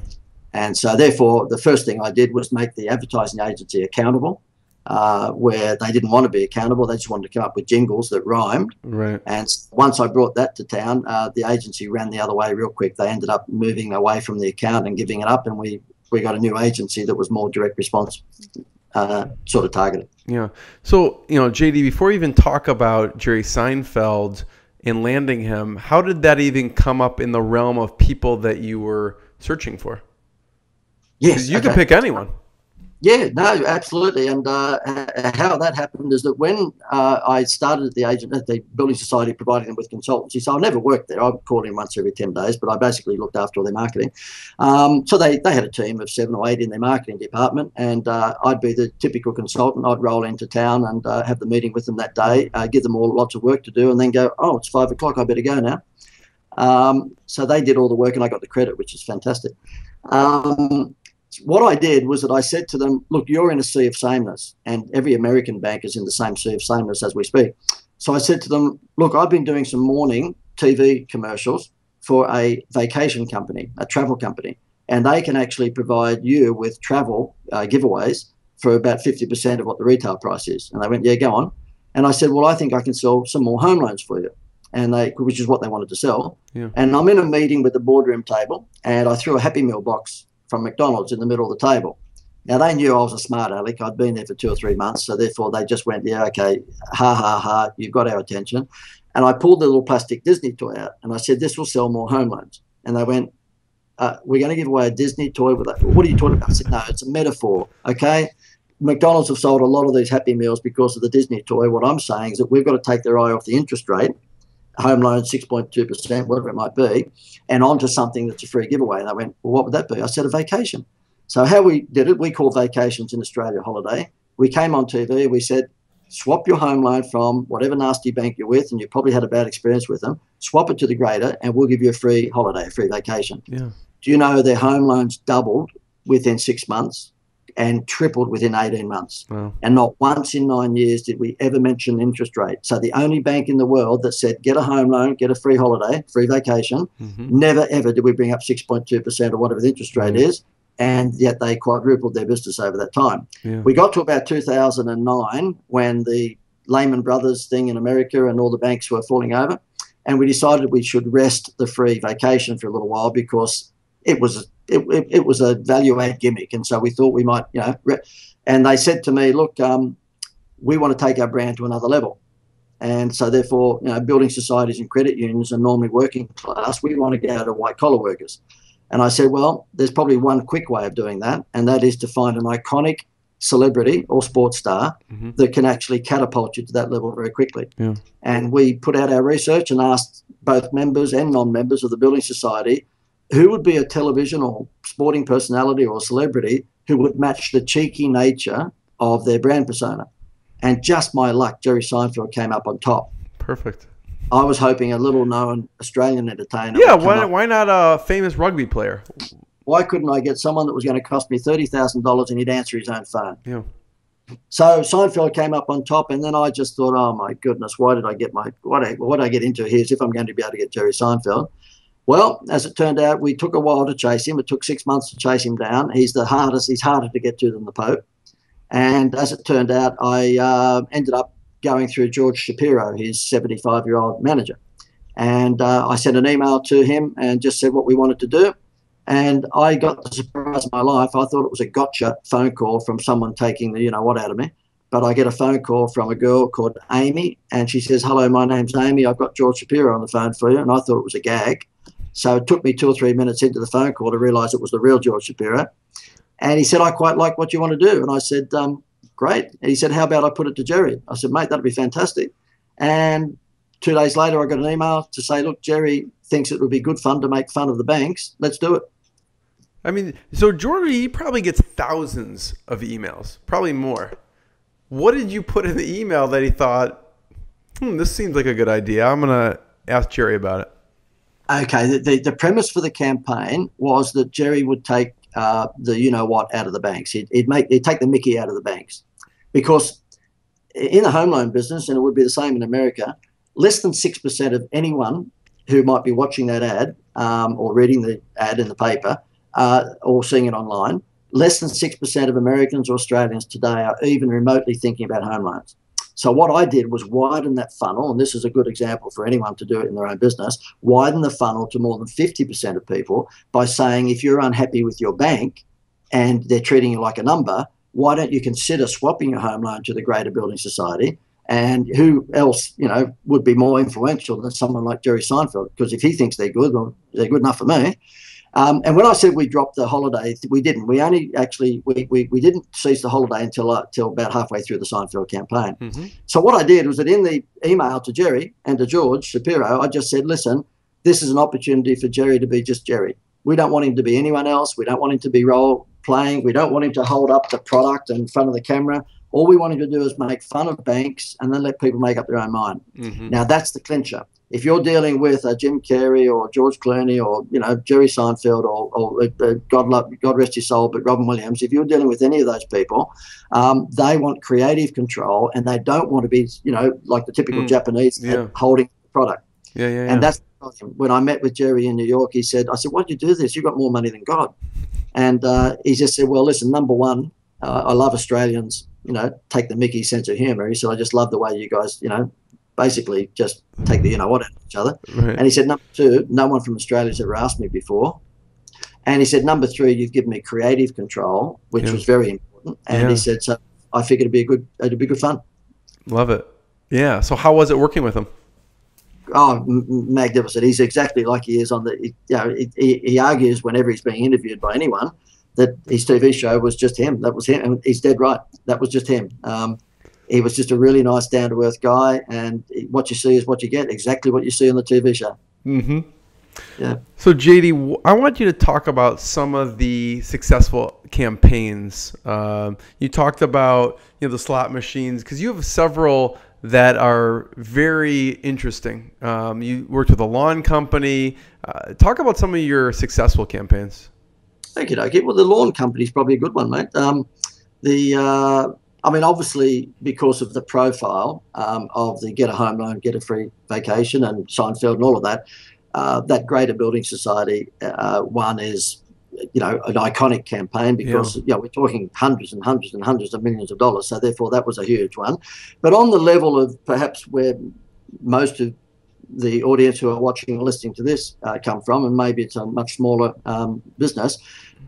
And so, therefore, the first thing I did was make the advertising agency accountable. Uh, where they didn't want to be accountable. They just wanted to come up with jingles that rhymed. Right. And once I brought that to town, uh, the agency ran the other way real quick. They ended up moving away from the account and giving it up, and we, we got a new agency that was more direct response uh, sort of targeted. Yeah. So, you know, J D, before you even talk about Jerry Seinfeld and landing him, how did that even come up in the realm of people that you were searching for? Yes. You okay. can pick anyone. Yeah, no, absolutely. And uh, how that happened is that when uh, I started at the agent at the Building Society, providing them with consultancy, so I never worked there. I called in once every ten days, but I basically looked after all their marketing. Um, so they, they had a team of seven or eight in their marketing department, and uh, I'd be the typical consultant. I'd roll into town and uh, have the meeting with them that day, uh, give them all lots of work to do, and then go, oh, it's five o'clock, I better go now. Um, so they did all the work, and I got the credit, which is fantastic. Um What I did was that I said to them, look, you're in a sea of sameness, and every American bank is in the same sea of sameness as we speak. So I said to them, look, I've been doing some morning T V commercials for a vacation company, a travel company, and they can actually provide you with travel uh, giveaways for about fifty percent of what the retail price is. And they went, yeah, go on. And I said, well, I think I can sell some more home loans for you. And they, which is what they wanted to sell. Yeah. And I'm in a meeting with the boardroom table, and I threw a Happy Meal box from McDonald's in the middle of the table. Now, they knew I was a smart aleck. I'd been there for two or three months, so therefore they just went, yeah, okay, ha, ha, ha, you've got our attention. And I pulled the little plastic Disney toy out, and I said, this will sell more home loans. And they went, uh, we're going to give away a Disney toy with that. What are you talking about? I said, no, it's a metaphor, okay? McDonald's have sold a lot of these Happy Meals because of the Disney toy. What I'm saying is that we've got to take their eye off the interest rate, home loan, six point two percent, whatever it might be, and onto something that's a free giveaway. And I went, well, what would that be? I said, a vacation. So how we did it, we call vacations in Australia holiday. We came on T V, we said, swap your home loan from whatever nasty bank you're with, and you probably had a bad experience with them, swap it to the Greater, and we'll give you a free holiday, a free vacation. Yeah. Do you know their home loans doubled within six months and tripled within eighteen months. Wow. And not once in nine years did we ever mention interest rate. So the only bank in the world that said, get a home loan, get a free holiday, free vacation, mm-hmm. never, ever did we bring up six point two percent or whatever the interest rate mm-hmm. is, and yet they quadrupled their business over that time. Yeah. We got to about two thousand nine when the Lehman Brothers thing in America and all the banks were falling over, and we decided we should rest the free vacation for a little while because it was a It, it, it was a value-add gimmick, and so we thought we might, you know, re- and they said to me, look, um, we want to take our brand to another level. And so therefore, you know, building societies and credit unions are normally working class. We want to get out of white-collar workers. And I said, well, there's probably one quick way of doing that, and that is to find an iconic celebrity or sports star mm-hmm. that can actually catapult you to that level very quickly. Yeah. And we put out our research and asked both members and non-members of the building society, who would be a television or sporting personality or celebrity who would match the cheeky nature of their brand persona? And just my luck, Jerry Seinfeld came up on top. Perfect. I was hoping a little-known Australian entertainer. Yeah, why, why not a famous rugby player? Why couldn't I get someone that was going to cost me thirty thousand dollars and he'd answer his own phone? Yeah. So Seinfeld came up on top, and then I just thought, oh, my goodness, why did I get my what did I, what did I get into here as if I'm going to be able to get Jerry Seinfeld? Well, as it turned out, we took a while to chase him. It took six months to chase him down. He's the hardest. He's harder to get to than the Pope. And as it turned out, I uh, ended up going through George Shapiro, his seventy-five-year-old manager. And uh, I sent an email to him and just said what we wanted to do. And I got the surprise of my life. I thought it was a gotcha phone call from someone taking the you know what out of me. But I get a phone call from a girl called Amy, and she says, hello, my name's Amy. I've got George Shapiro on the phone for you. And I thought it was a gag. So it took me two or three minutes into the phone call to realize it was the real George Shapiro. And he said, I quite like what you want to do. And I said, um, great. And he said, how about I put it to Jerry? I said, mate, that'd be fantastic. And two days later, I got an email to say, look, Jerry thinks it would be good fun to make fun of the banks. Let's do it. I mean, so George, he probably gets thousands of emails, probably more. What did you put in the email that he thought, hmm, this seems like a good idea. I'm going to ask Jerry about it. Okay. The, the, the premise for the campaign was that Jerry would take uh, the you-know-what out of the banks. He'd, he'd, make, he'd take the mickey out of the banks. Because in the home loan business, and it would be the same in America, less than six percent of anyone who might be watching that ad um, or reading the ad in the paper uh, or seeing it online, less than six percent of Americans or Australians today are even remotely thinking about home loans. So what I did was widen that funnel, and this is a good example for anyone to do it in their own business, widen the funnel to more than fifty percent of people by saying, if you're unhappy with your bank and they're treating you like a number, why don't you consider swapping your home loan to the Greater Building Society? And who else, you know, would be more influential than someone like Jerry Seinfeld? Because if he thinks they're good, well, they're good enough for me. Um, and when I said we dropped the holiday, we didn't. We only actually, we, we, we didn't cease the holiday until, uh, until about halfway through the Seinfeld campaign. Mm-hmm. So what I did was that in the email to Jerry and to George Shapiro, I just said, listen, this is an opportunity for Jerry to be just Jerry. We don't want him to be anyone else. We don't want him to be role playing. We don't want him to hold up the product in front of the camera. All we wanted to do is make fun of banks and then let people make up their own mind. Mm-hmm. Now, that's the clincher. If you're dealing with uh, Jim Carrey or George Clooney or, you know, Jerry Seinfeld or, or uh, God love, God rest his soul, but Robin Williams, if you're dealing with any of those people, um, they want creative control and they don't want to be, you know, like the typical mm, Japanese yeah. holding the product. Yeah, yeah, yeah. And that's when I met with Jerry in New York, he said, I said, why'd you do this? You've got more money than God. And uh, he just said, well, listen, number one, uh, I love Australians. You know, take the Mickey sense of humor. He said, I just love the way you guys, you know, basically just take the, you know, what out of each other. Right. And he said, number two, no one from Australia's ever asked me before. And he said, number three, you've given me creative control, which yeah. was very important. And yeah. he said, so I figured it'd be a good, it'd be good fun. Love it. Yeah. So how was it working with him? Oh, magnificent. He's exactly like he is on the, you know, he, he argues whenever he's being interviewed by anyone that his T V show was just him. That was him. And he's dead right. That was just him. Um, he was just a really nice, down-to-earth guy. And what you see is what you get, exactly what you see on the T V show. Mm-hmm. Yeah. So, J D, I want you to talk about some of the successful campaigns. Um, you talked about you know the slot machines, because you have several that are very interesting. Um, you worked with a lawn company. Uh, talk about some of your successful campaigns. Thank you, Doki. Well, the lawn company is probably a good one, mate. Um, the, uh, I mean, obviously, because of the profile um, of the get a home loan, get a free vacation and Seinfeld and all of that, uh, that Greater Building Society uh, one is, you know, an iconic campaign because, yeah. you know, we're talking hundreds and hundreds and hundreds of millions of dollars. So, therefore, that was a huge one. But on the level of perhaps where most of the audience who are watching or listening to this uh, come from, and maybe it's a much smaller um, business.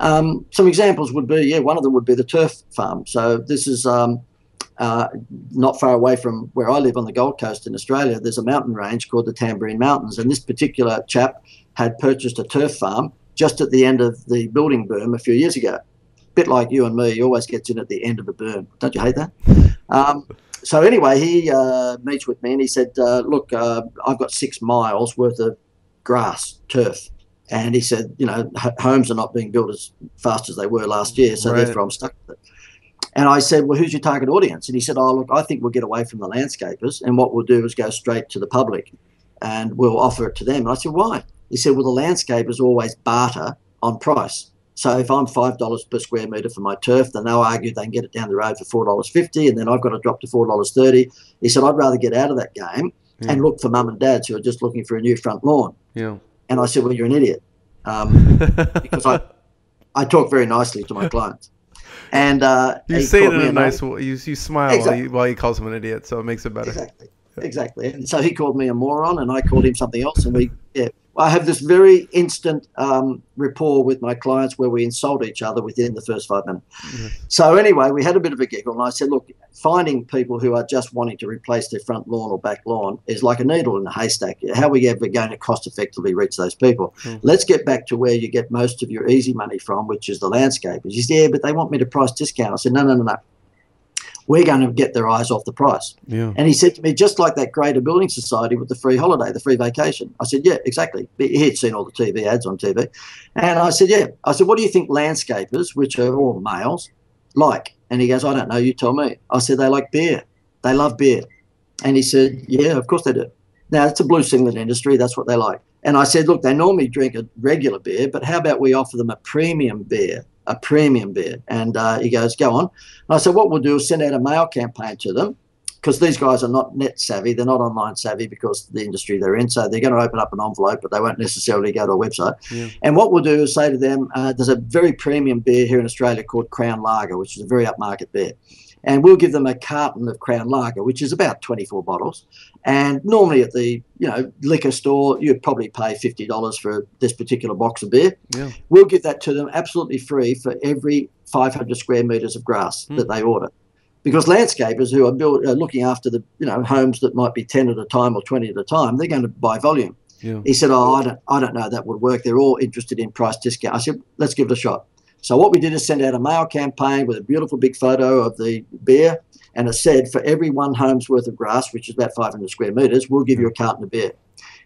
Um, some examples would be, yeah, one of them would be the turf farm. So this is um, uh, not far away from where I live on the Gold Coast in Australia. There's a mountain range called the Tambourine Mountains, and this particular chap had purchased a turf farm just at the end of the building boom a few years ago. A bit like you and me, he always gets in at the end of a boom. Don't you hate that? Um, So anyway, he uh, meets with me and he said, uh, look, uh, I've got six miles worth of grass, turf. And he said, you know, homes are not being built as fast as they were last year, so right. therefore I'm stuck with it. And I said, well, who's your target audience? And he said, oh, look, I think we'll get away from the landscapers and what we'll do is go straight to the public and we'll offer it to them. And I said, why? He said, well, the landscapers always barter on price. So if I'm five dollars per square metre for my turf, then they'll argue they can get it down the road for four dollars fifty, and then I've got to drop to four dollars thirty. He said, I'd rather get out of that game yeah. and look for mum and dads who are just looking for a new front lawn. Yeah. And I said, well, you're an idiot um, because I I talk very nicely to my clients. And uh, you say it in a nice way. You, you smile exactly. while, you, while you calls him an idiot, so it makes it better. Exactly. exactly. And so he called me a moron, and I called him something else. And we, yeah, I have this very instant um, rapport with my clients where we insult each other within the first five minutes. Mm-hmm. So anyway, we had a bit of a giggle, and I said, look, finding people who are just wanting to replace their front lawn or back lawn is like a needle in a haystack. How are we ever going to cost effectively reach those people? Mm-hmm. Let's get back to where you get most of your easy money from, which is the landscapers. He said, yeah, but they want me to price discount. I said, no, no, no, no. We're going to get their eyes off the price. Yeah. And he said to me, just like that Greater Building Society with the free holiday, the free vacation. I said, yeah, exactly. He had seen all the T V ads on T V. And I said, yeah. I said, what do you think landscapers, which are all males, like? And he goes, I don't know. You tell me. I said, they like beer. They love beer. And he said, yeah, of course they do. Now, it's a blue singlet industry. That's what they like. And I said, look, they normally drink a regular beer, but how about we offer them a premium beer? a premium beer. And uh, he goes, go on. And I said, what we'll do is send out a mail campaign to them, because these guys are not net savvy. They're not online savvy because of the industry they're in. So they're going to open up an envelope, but they won't necessarily go to a website. Yeah. And what we'll do is say to them, uh, there's a very premium beer here in Australia called Crown Lager, which is a very upmarket beer. And we'll give them a carton of Crown Lager, which is about twenty-four bottles. And normally at the, you know, liquor store, you'd probably pay fifty dollars for this particular box of beer. Yeah. We'll give that to them absolutely free for every five hundred square metres of grass mm. that they order. Because landscapers who are, build, are looking after the, you know, homes that might be ten at a time or twenty at a time, they're going to buy volume. Yeah. He said, oh, I don't, I don't know, that would work. They're all interested in price discount. I said, let's give it a shot. So what we did is send out a mail campaign with a beautiful big photo of the beer, and it said, for every one home's worth of grass, which is about five hundred square metres, we'll give you a carton of beer.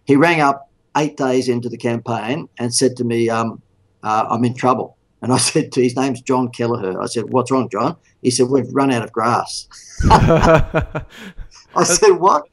He rang up eight days into the campaign and said to me, um, uh, I'm in trouble. And I said to his name's John Kelleher. I said, what's wrong, John? He said, we've run out of grass. I said, what?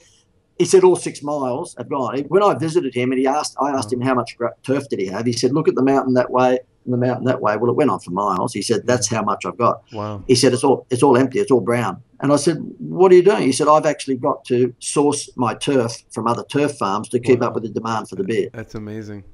He said all six miles have gone. When I visited him and he asked, I asked him how much turf did he have. He said, look at the mountain that way. In the mountain that way. Well, it went on for miles. He said, that's how much I've got. Wow. He said, it's all it's all empty. It's all brown. And I said, what are you doing? He said, I've actually got to source my turf from other turf farms to keep wow. up with the demand for the beer. That's amazing.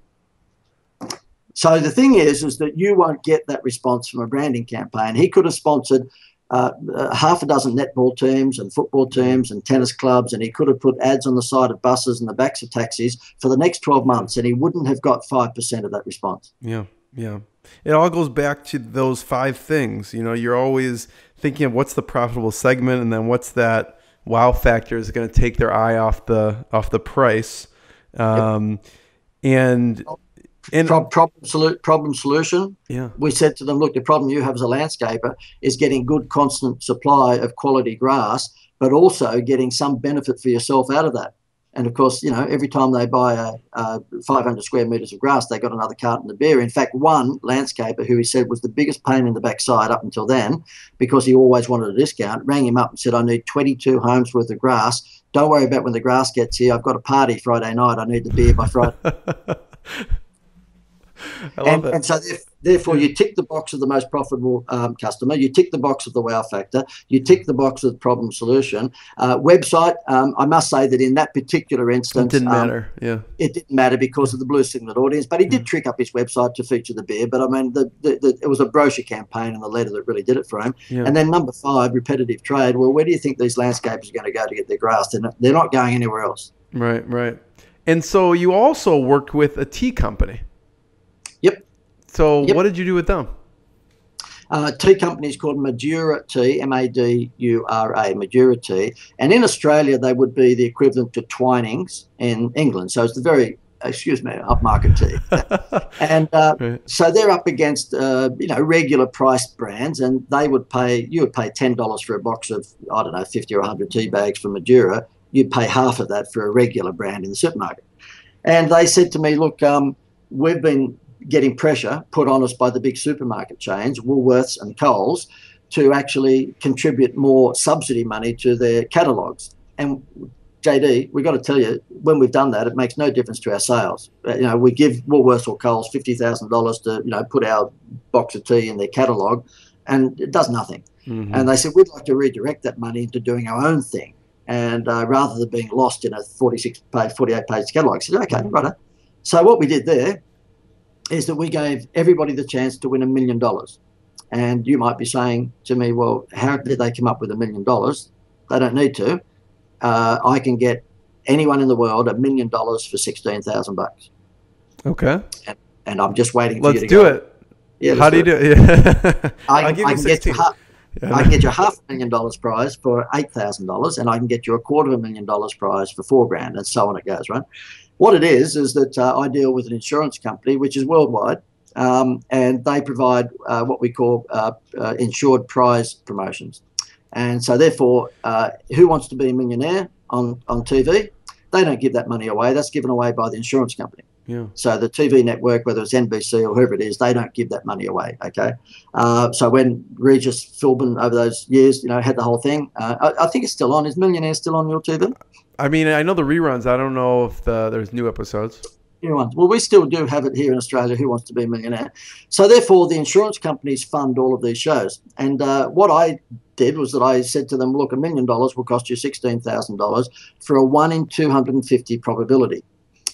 So the thing is, is that you won't get that response from a branding campaign. He could have sponsored uh, half a dozen netball teams and football teams and tennis clubs, and he could have put ads on the side of buses and the backs of taxis for the next twelve months, and he wouldn't have got five percent of that response. Yeah. Yeah. It all goes back to those five things. You know, you're always thinking of what's the profitable segment, and then what's that wow factor is going to take their eye off the off the price. Um, and and Pro- problem, solu- problem solution. Yeah. We said to them, look, the problem you have as a landscaper is getting good constant supply of quality grass, but also getting some benefit for yourself out of that. And, of course, you know, every time they buy a, a five hundred square metres of grass, they got another carton of beer. In fact, one landscaper who he said was the biggest pain in the backside up until then, because he always wanted a discount, rang him up and said, I need twenty-two homes worth of grass. Don't worry about when the grass gets here. I've got a party Friday night. I need the beer by Friday. I love and, it. and so therefore you tick the box of the most profitable um, customer, you tick the box of the wow factor, you tick the box of the problem solution. Uh, website, um, I must say that in that particular instance, it didn't um, matter. Yeah, it didn't matter because of the blue singlet audience, but he did yeah. trick up his website to feature the beer. But I mean, the, the, the, it was a brochure campaign and the letter that really did it for him. Yeah. And then number five, repetitive trade. Well, where do you think these landscapers are going to go to get their grass? They're not, they're not going anywhere else. Right, right. And so you also worked with a tea company. So yep. what did you do with them? Uh, tea company is called Madura Tea, M A D U R A, Madura Tea. And in Australia, they would be the equivalent to Twinings in England. So it's the very, excuse me, upmarket tea. and uh, right. so they're up against, uh, you know, regular priced brands, and they would pay, you would pay ten dollars for a box of, I don't know, fifty or one hundred tea bags from Madura. You'd pay half of that for a regular brand in the supermarket. And they said to me, look, um, we've been getting pressure put on us by the big supermarket chains, Woolworths and Coles, to actually contribute more subsidy money to their catalogues. And J D, we've got to tell you, when we've done that, it makes no difference to our sales. You know, we give Woolworths or Coles fifty thousand dollars to, you know, put our box of tea in their catalogue, and it does nothing. Mm-hmm. And they said, we'd like to redirect that money into doing our own thing, and uh, rather than being lost in a forty-six page, forty-eight page catalogue. I said, okay, mm-hmm. right. So what we did there is that we gave everybody the chance to win a million dollars. And you might be saying to me, well, how did they come up with a million dollars? They don't need to. uh, I can get anyone in the world a million dollars for sixteen thousand bucks. Okay. And, and I'm just waiting for let's you to do go. it. Yeah. How do you do it? Yeah. I, I'll give I you can get you half, yeah. I can get you a half a million dollars prize for eight thousand dollars, and I can get you a quarter of a million dollars prize for four grand, and so on it goes, right? What it is is that uh, I deal with an insurance company which is worldwide, um, and they provide uh, what we call uh, uh, insured prize promotions. And so therefore, uh, Who Wants to Be a Millionaire on, on T V? They don't give that money away. That's given away by the insurance company. Yeah. So the T V network, whether it's N B C or whoever it is, they don't give that money away, okay? Uh, so when Regis Philbin over those years, you know, had the whole thing, uh, I, I think it's still on. Is Millionaire still on your T V? I mean, I know the reruns. I don't know if the, there's new episodes. New ones. Well, we still do have it here in Australia, Who Wants to Be a Millionaire. So therefore, the insurance companies fund all of these shows. And uh, what I did was that I said to them, look, a million dollars will cost you sixteen thousand dollars for a one in two hundred fifty probability.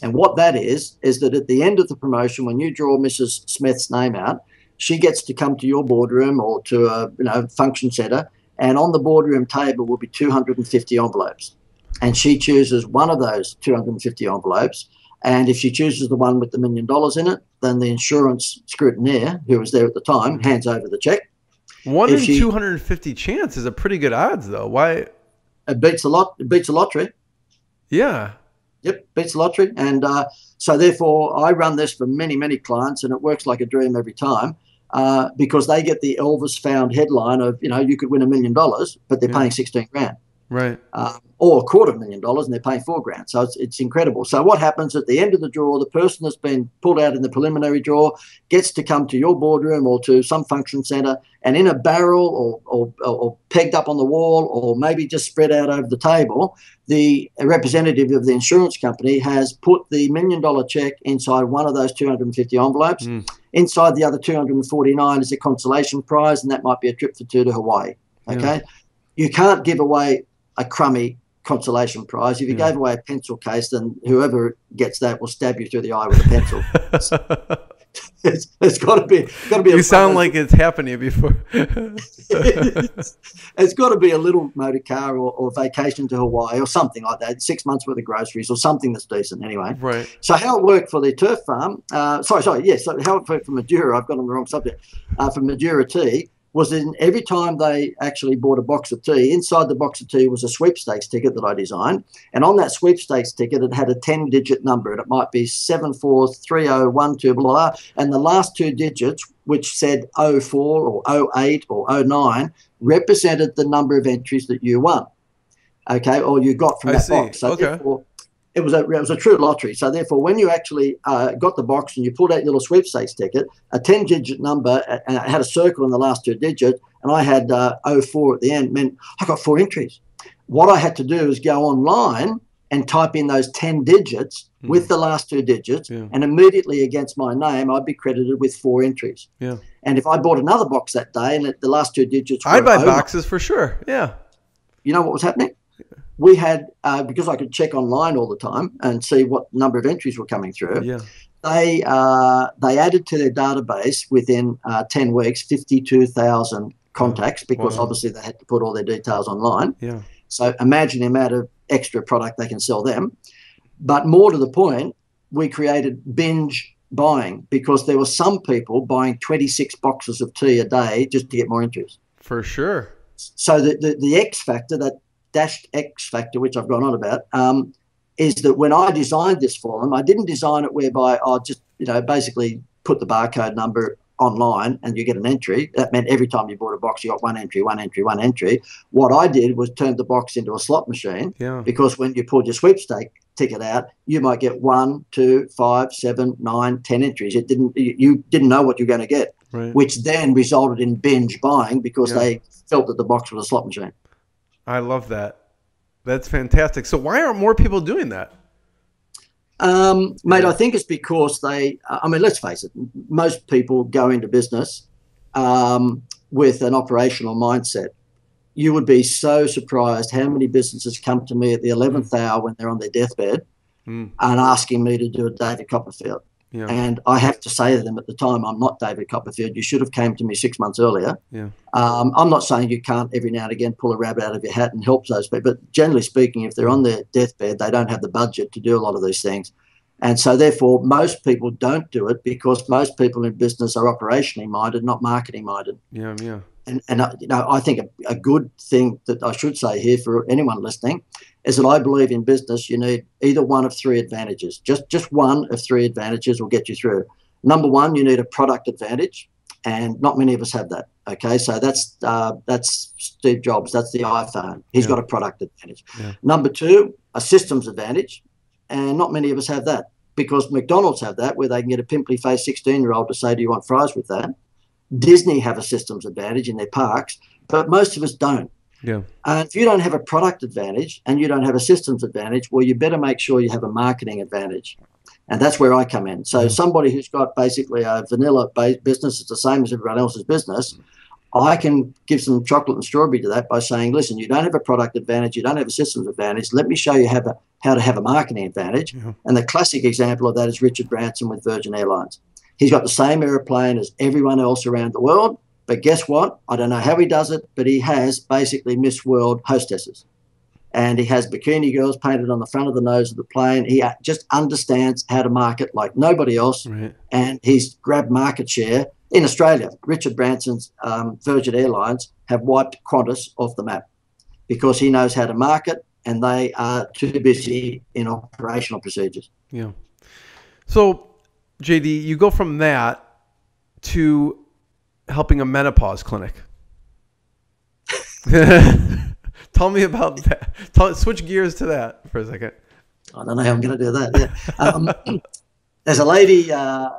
And what that is, is that at the end of the promotion, when you draw Missus Smith's name out, she gets to come to your boardroom or to a you know, function centre, and on the boardroom table will be two hundred fifty envelopes. And she chooses one of those two hundred fifty envelopes. And if she chooses the one with the million dollars in it, then the insurance scrutineer, who was there at the time, hands over the check. One if in she, two hundred fifty chance is a pretty good odds, though. Why? It beats a lot. It beats a lottery. Yeah. Yep, beats a lottery. And uh, so therefore, I run this for many, many clients, and it works like a dream every time uh, because they get the Elvis Found headline of, you know, you could win a million dollars, but they're yeah. paying sixteen grand. Right. Uh, or a quarter of a million dollars, and they're paying four grand. So it's, it's incredible. So what happens at the end of the draw, the person that's been pulled out in the preliminary draw gets to come to your boardroom or to some function centre, and in a barrel or, or, or pegged up on the wall or maybe just spread out over the table, the representative of the insurance company has put the million-dollar cheque inside one of those two hundred fifty envelopes. Mm. Inside the other two hundred forty-nine is a consolation prize, and that might be a trip for two to Hawaii. Okay, yeah. You can't give away a crummy consolation prize. If you yeah. gave away a pencil case, then whoever gets that will stab you through the eye with a pencil. it's, it's got to be. Got to be. You a sound like it's happened to you before. it's, it's got to be a little motor car or, or vacation to Hawaii or something like that. Six months worth of groceries or something that's decent anyway. Right. So how it worked for the turf farm? Uh, sorry, sorry. Yes. Yeah, so how it worked for Madura? I've got on the wrong subject. Uh, for Madura Tea. Was in every time they actually bought a box of tea, inside the box of tea was a sweepstakes ticket that I designed. And on that sweepstakes ticket, it had a ten digit number. And it might be seven four three oh one two, blah, blah. And the last two digits, which said oh four or oh eight or oh nine, represented the number of entries that you won, okay, or you got from I that see. box. So okay. therefore, it was, a, it was a true lottery. So therefore, when you actually uh, got the box and you pulled out your little sweepstakes ticket, a ten digit number and it had a circle in the last two digits, and I had uh, oh four at the end, meant I got four entries. What I had to do is go online and type in those ten digits mm. with the last two digits, yeah. and immediately against my name, I'd be credited with four entries. Yeah. And if I bought another box that day and the last two digits were I'd buy boxes for sure, yeah. You know what was happening? We had, uh, because I could check online all the time and see what number of entries were coming through, yeah. they uh, they added to their database within uh, ten weeks fifty-two thousand contacts, because wow. obviously they had to put all their details online. Yeah. So imagine the amount of extra product they can sell them. But more to the point, we created binge buying because there were some people buying twenty-six boxes of tea a day just to get more entries. For sure. So the, the, the X factor, that dashed X factor, which I've gone on about, um, is that when I designed this for them, I didn't design it whereby I just, you know, basically put the barcode number online and you get an entry. That meant every time you bought a box, you got one entry, one entry, one entry. What I did was turn the box into a slot machine, yeah. because when you pulled your sweepstake ticket out, you might get one, two, five, seven, nine, ten entries. It didn't, you didn't know what you're going to get, right. which then resulted in binge buying because yeah. they felt that the box was a slot machine. I love that. That's fantastic. So why aren't more people doing that? Um, mate, I think it's because they, I mean, let's face it, most people go into business um, with an operational mindset. You would be so surprised how many businesses come to me at the eleventh hour when they're on their deathbed mm. and asking me to do a David Copperfield. Yeah. And I have to say to them at the time, I'm not David Copperfield. You should have came to me six months earlier. Yeah. Um, I'm not saying you can't every now and again pull a rabbit out of your hat and help those people. But generally speaking, if they're on their deathbed, they don't have the budget to do a lot of these things. And so therefore, most people don't do it because most people in business are operationally minded, not marketing minded. Yeah, yeah. And, and I, you know, I think a, a good thing that I should say here for anyone listening is that I believe in business you need either one of three advantages. Just just one of three advantages will get you through. Number one, you need a product advantage, and not many of us have that. Okay, so that's uh, that's Steve Jobs. That's the iPhone. He's yeah. got a product advantage. Yeah. Number two, a systems advantage, and not many of us have that because McDonald's have that where they can get a pimply-faced sixteen-year-old to say, do you want fries with that? Disney have a systems advantage in their parks, but most of us don't. Yeah. And if you don't have a product advantage and you don't have a systems advantage, well, you better make sure you have a marketing advantage. And that's where I come in. So yeah. somebody who's got basically a vanilla business, it's the same as everyone else's business, I can give some chocolate and strawberry to that by saying, listen, you don't have a product advantage, you don't have a systems advantage, let me show you how to, how to have a marketing advantage. Yeah. And the classic example of that is Richard Branson with Virgin Airlines. He's got the same airplane as everyone else around the world, but guess what? I don't know how he does it, but he has basically Miss World hostesses. And he has bikini girls painted on the front of the nose of the plane. He just understands how to market like nobody else, right. and he's grabbed market share. In Australia, Richard Branson's um, Virgin Airlines have wiped Qantas off the map because he knows how to market and they are too busy in operational procedures. Yeah. So... J D, you go from that to helping a menopause clinic. Tell me about that. Tell, switch gears to that for a second. I don't know how I'm going to do that. Yeah. Um, there's a lady. Uh,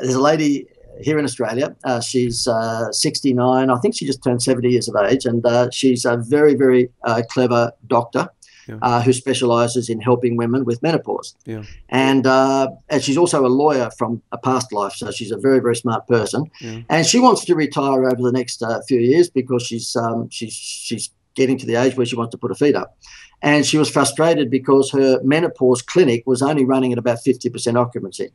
there's a lady here in Australia. Uh, she's uh, sixty-nine. I think she just turned seventy years of age, and uh, she's a very, very uh, clever doctor. Yeah. Uh, who specialises in helping women with menopause. Yeah. And, uh, and she's also a lawyer from a past life, so she's a very, very smart person. Yeah. And she wants to retire over the next uh, few years because she's, um, she's, she's getting to the age where she wants to put her feet up. And she was frustrated because her menopause clinic was only running at about fifty percent occupancy.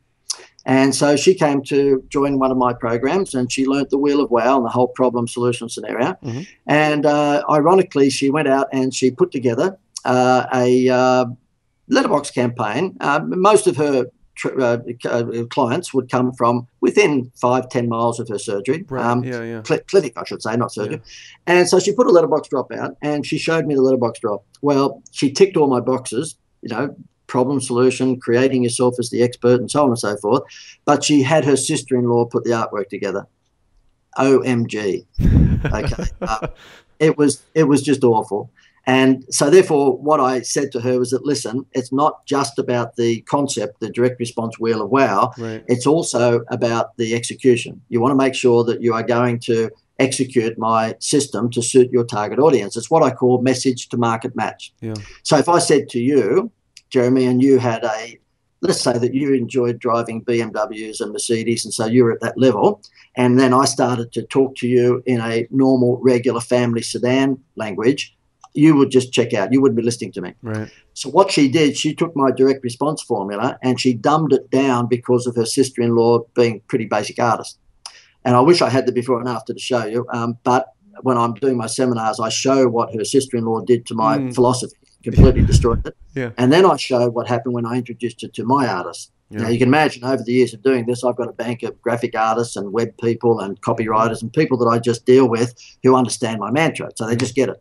And so she came to join one of my programs and she learnt the Wheel of Wow and the whole problem solution scenario. Mm-hmm. And uh, ironically, she went out and she put together Uh, a uh, letterbox campaign. Uh, most of her tr uh, uh, clients would come from within five, ten miles of her surgery, right. um, yeah, yeah. Cl clinic, I should say, not surgery. Yeah. And so she put a letterbox drop out and she showed me the letterbox drop. Well, she ticked all my boxes, you know, problem solution, creating yourself as the expert and so on and so forth. But she had her sister-in-law put the artwork together. O M G. Okay. uh, it was, it was just awful. And so therefore what I said to her was that, listen, it's not just about the concept, the direct response Wheel of Wow. Right. It's also about the execution. You want to make sure that you are going to execute my system to suit your target audience. It's what I call message to market match. Yeah. So if I said to you, Jeremy, and you had a, let's say that you enjoyed driving B M Ws and Mercedes, and so you were at that level, and then I started to talk to you in a normal, regular family sedan language, you would just check out. You wouldn't be listening to me. Right. So what she did, she took my direct response formula and she dumbed it down because of her sister-in-law being a pretty basic artist. And I wish I had the before and after to show you, um, but when I'm doing my seminars, I show what her sister-in-law did to my mm. philosophy, completely destroyed it. Yeah. And then I show what happened when I introduced it to my artist. Yeah. Now, you can imagine over the years of doing this, I've got a bank of graphic artists and web people and copywriters and people that I just deal with who understand my mantra, so they just get it.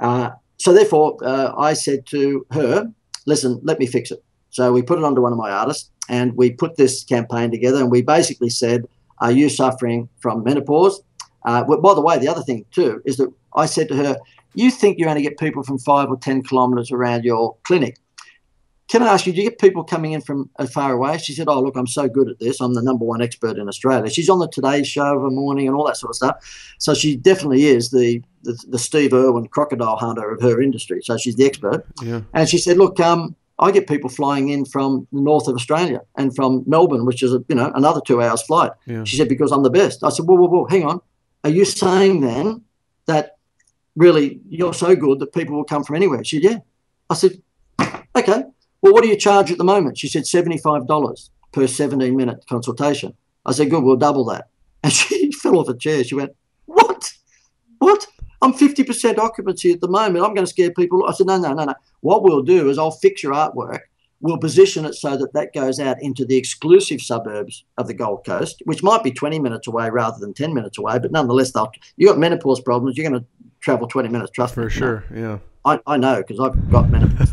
Uh, so therefore, uh, I said to her, listen, let me fix it. So we put it onto one of my artists and we put this campaign together and we basically said, are you suffering from menopause? Uh, well, by the way, the other thing too is that I said to her, you think you only get people from five or ten kilometres around your clinic. Can I ask you, do you get people coming in from far away? She said, oh, look, I'm so good at this. I'm the number one expert in Australia. She's on the Today Show of a morning and all that sort of stuff. So she definitely is the, the, the Steve Irwin crocodile hunter of her industry. So she's the expert. Yeah. And she said, look, um, I get people flying in from north of Australia and from Melbourne, which is, you know, another two hours flight. Yeah. She said, because I'm the best. I said, whoa, whoa, whoa, hang on. Are you saying then that really you're so good that people will come from anywhere? She said, yeah. I said, okay. Well, what do you charge at the moment? She said, seventy-five dollars. per seventeen minute consultation. I said, good, we'll double that. And she fell off a chair. She went, what? What? I'm fifty percent occupancy at the moment. I'm going to scare people. I said, no, no, no, no. What we'll do is I'll fix your artwork. We'll position it so that that goes out into the exclusive suburbs of the Gold Coast, which might be twenty minutes away rather than ten minutes away, but nonetheless, they'll, you've got menopause problems. You're going to travel twenty minutes, trust me. For sure, yeah. I, I know because I've got menopause.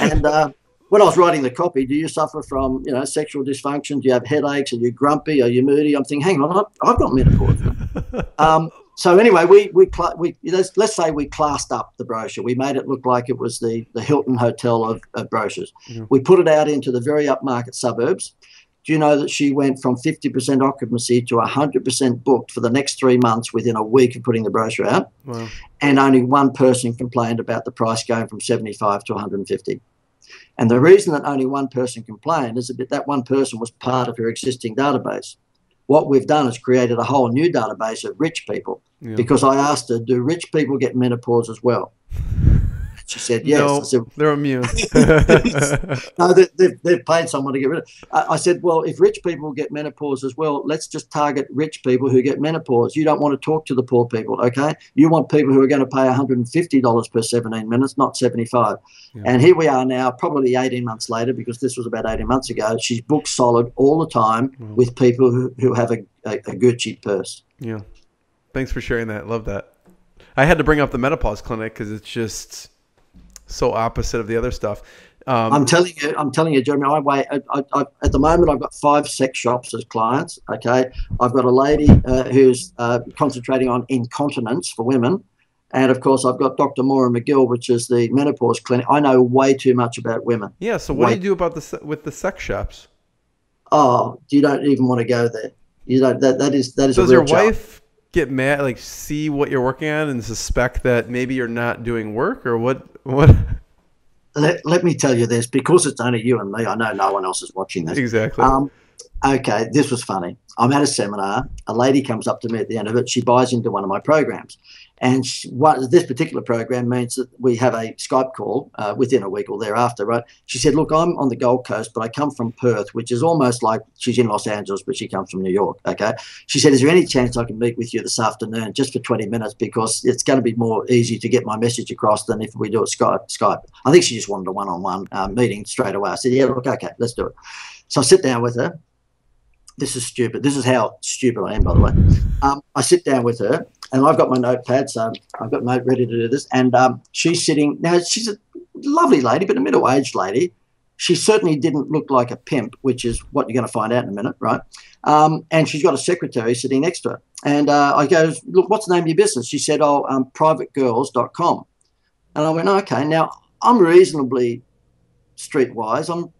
And uh, when I was writing the copy, do you suffer from, you know, sexual dysfunction? Do you have headaches? Are you grumpy? Are you moody? I'm thinking, hang on, I've, I've got menopause. um, so anyway, we we, we let's, let's say we classed up the brochure. We made it look like it was the, the Hilton Hotel of, of brochures. Mm-hmm. We put it out into the very upmarket suburbs. Do you know that she went from fifty percent occupancy to one hundred percent booked for the next three months within a week of putting the brochure out? Wow. And only one person complained about the price going from seventy-five to one hundred fifty. And the reason that only one person complained is that that one person was part of her existing database. What we've done is created a whole new database of rich people. Yeah. Because I asked her, do rich people get menopause as well? She said, yes. No, I said, they're immune. No, they, they've, they've paid someone to get rid of it. I, I said, well, if rich people get menopause as well, let's just target rich people who get menopause. You don't want to talk to the poor people, okay? You want people who are going to pay one hundred fifty dollars per seventeen minutes, not seventy-five dollars. Yeah. And here we are now, probably eighteen months later, because this was about eighteen months ago. She's booked solid all the time mm. with people who, who have a, a, a Gucci purse. Yeah. Thanks for sharing that. Love that. I had to bring up the menopause clinic because it's just – so opposite of the other stuff. Um, I'm telling you, I'm telling you, Jeremy. I weigh I, I, I, at the moment. I've got five sex shops as clients. Okay, I've got a lady uh, who's uh, concentrating on incontinence for women, and of course, I've got Doctor Maura McGill, which is the menopause clinic. I know way too much about women. Yeah. So what way do you do about the with the sex shops? Oh, you don't even want to go there. You don't. That that is that is. Does a real your job. wife get mad? Like, see what you're working on and suspect that maybe you're not doing work or what? What? Let, let me tell you this, because it's only you and me. I know no one else is watching this. Exactly. Um, okay, this was funny. I'm at a seminar. A lady comes up to me at the end of it. She buys into one of my programs. And she, what, this particular program means that we have a Skype call uh, within a week or thereafter, right? She said, look, I'm on the Gold Coast, but I come from Perth, which is almost like she's in Los Angeles, but she comes from New York, okay? She said, is there any chance I can meet with you this afternoon just for twenty minutes because it's going to be more easy to get my message across than if we do a Skype? Skype. I think she just wanted a one-on-one uh, meeting straight away. I said, yeah, look, okay, let's do it. So I sit down with her. This is stupid. This is how stupid I am, by the way. Um, I sit down with her. And I've got my notepad, so I've got my ready to do this. And um, she's sitting – now, she's a lovely lady, but a middle-aged lady. She certainly didn't look like a pimp, which is what you're going to find out in a minute, right? Um, and she's got a secretary sitting next to her. And uh, I go, look, what's the name of your business? She said, oh, um, private girls dot com. And I went, okay. Now, I'm reasonably streetwise. I'm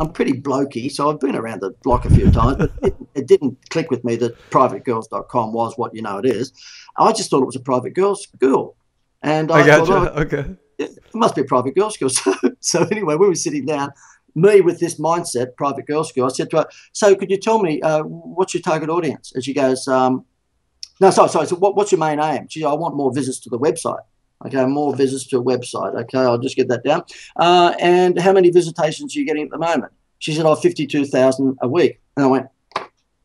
I'm pretty blokey, so I've been around the block a few times, but it, it didn't click with me that private girls dot com was what you know it is. I just thought it was a private girls' school. And I, I gotcha. Thought, oh, okay. It must be a private girls' school. So, so anyway, we were sitting down, me with this mindset, private girls' school. I said to her, so could you tell me uh, what's your target audience? And she goes, um, no, sorry, sorry. So what, what's your main aim? She goes, I want more visits to the website. Okay, more visits to a website. Okay, I'll just get that down. Uh, and how many visitations are you getting at the moment? She said, oh, fifty-two thousand a week. And I went,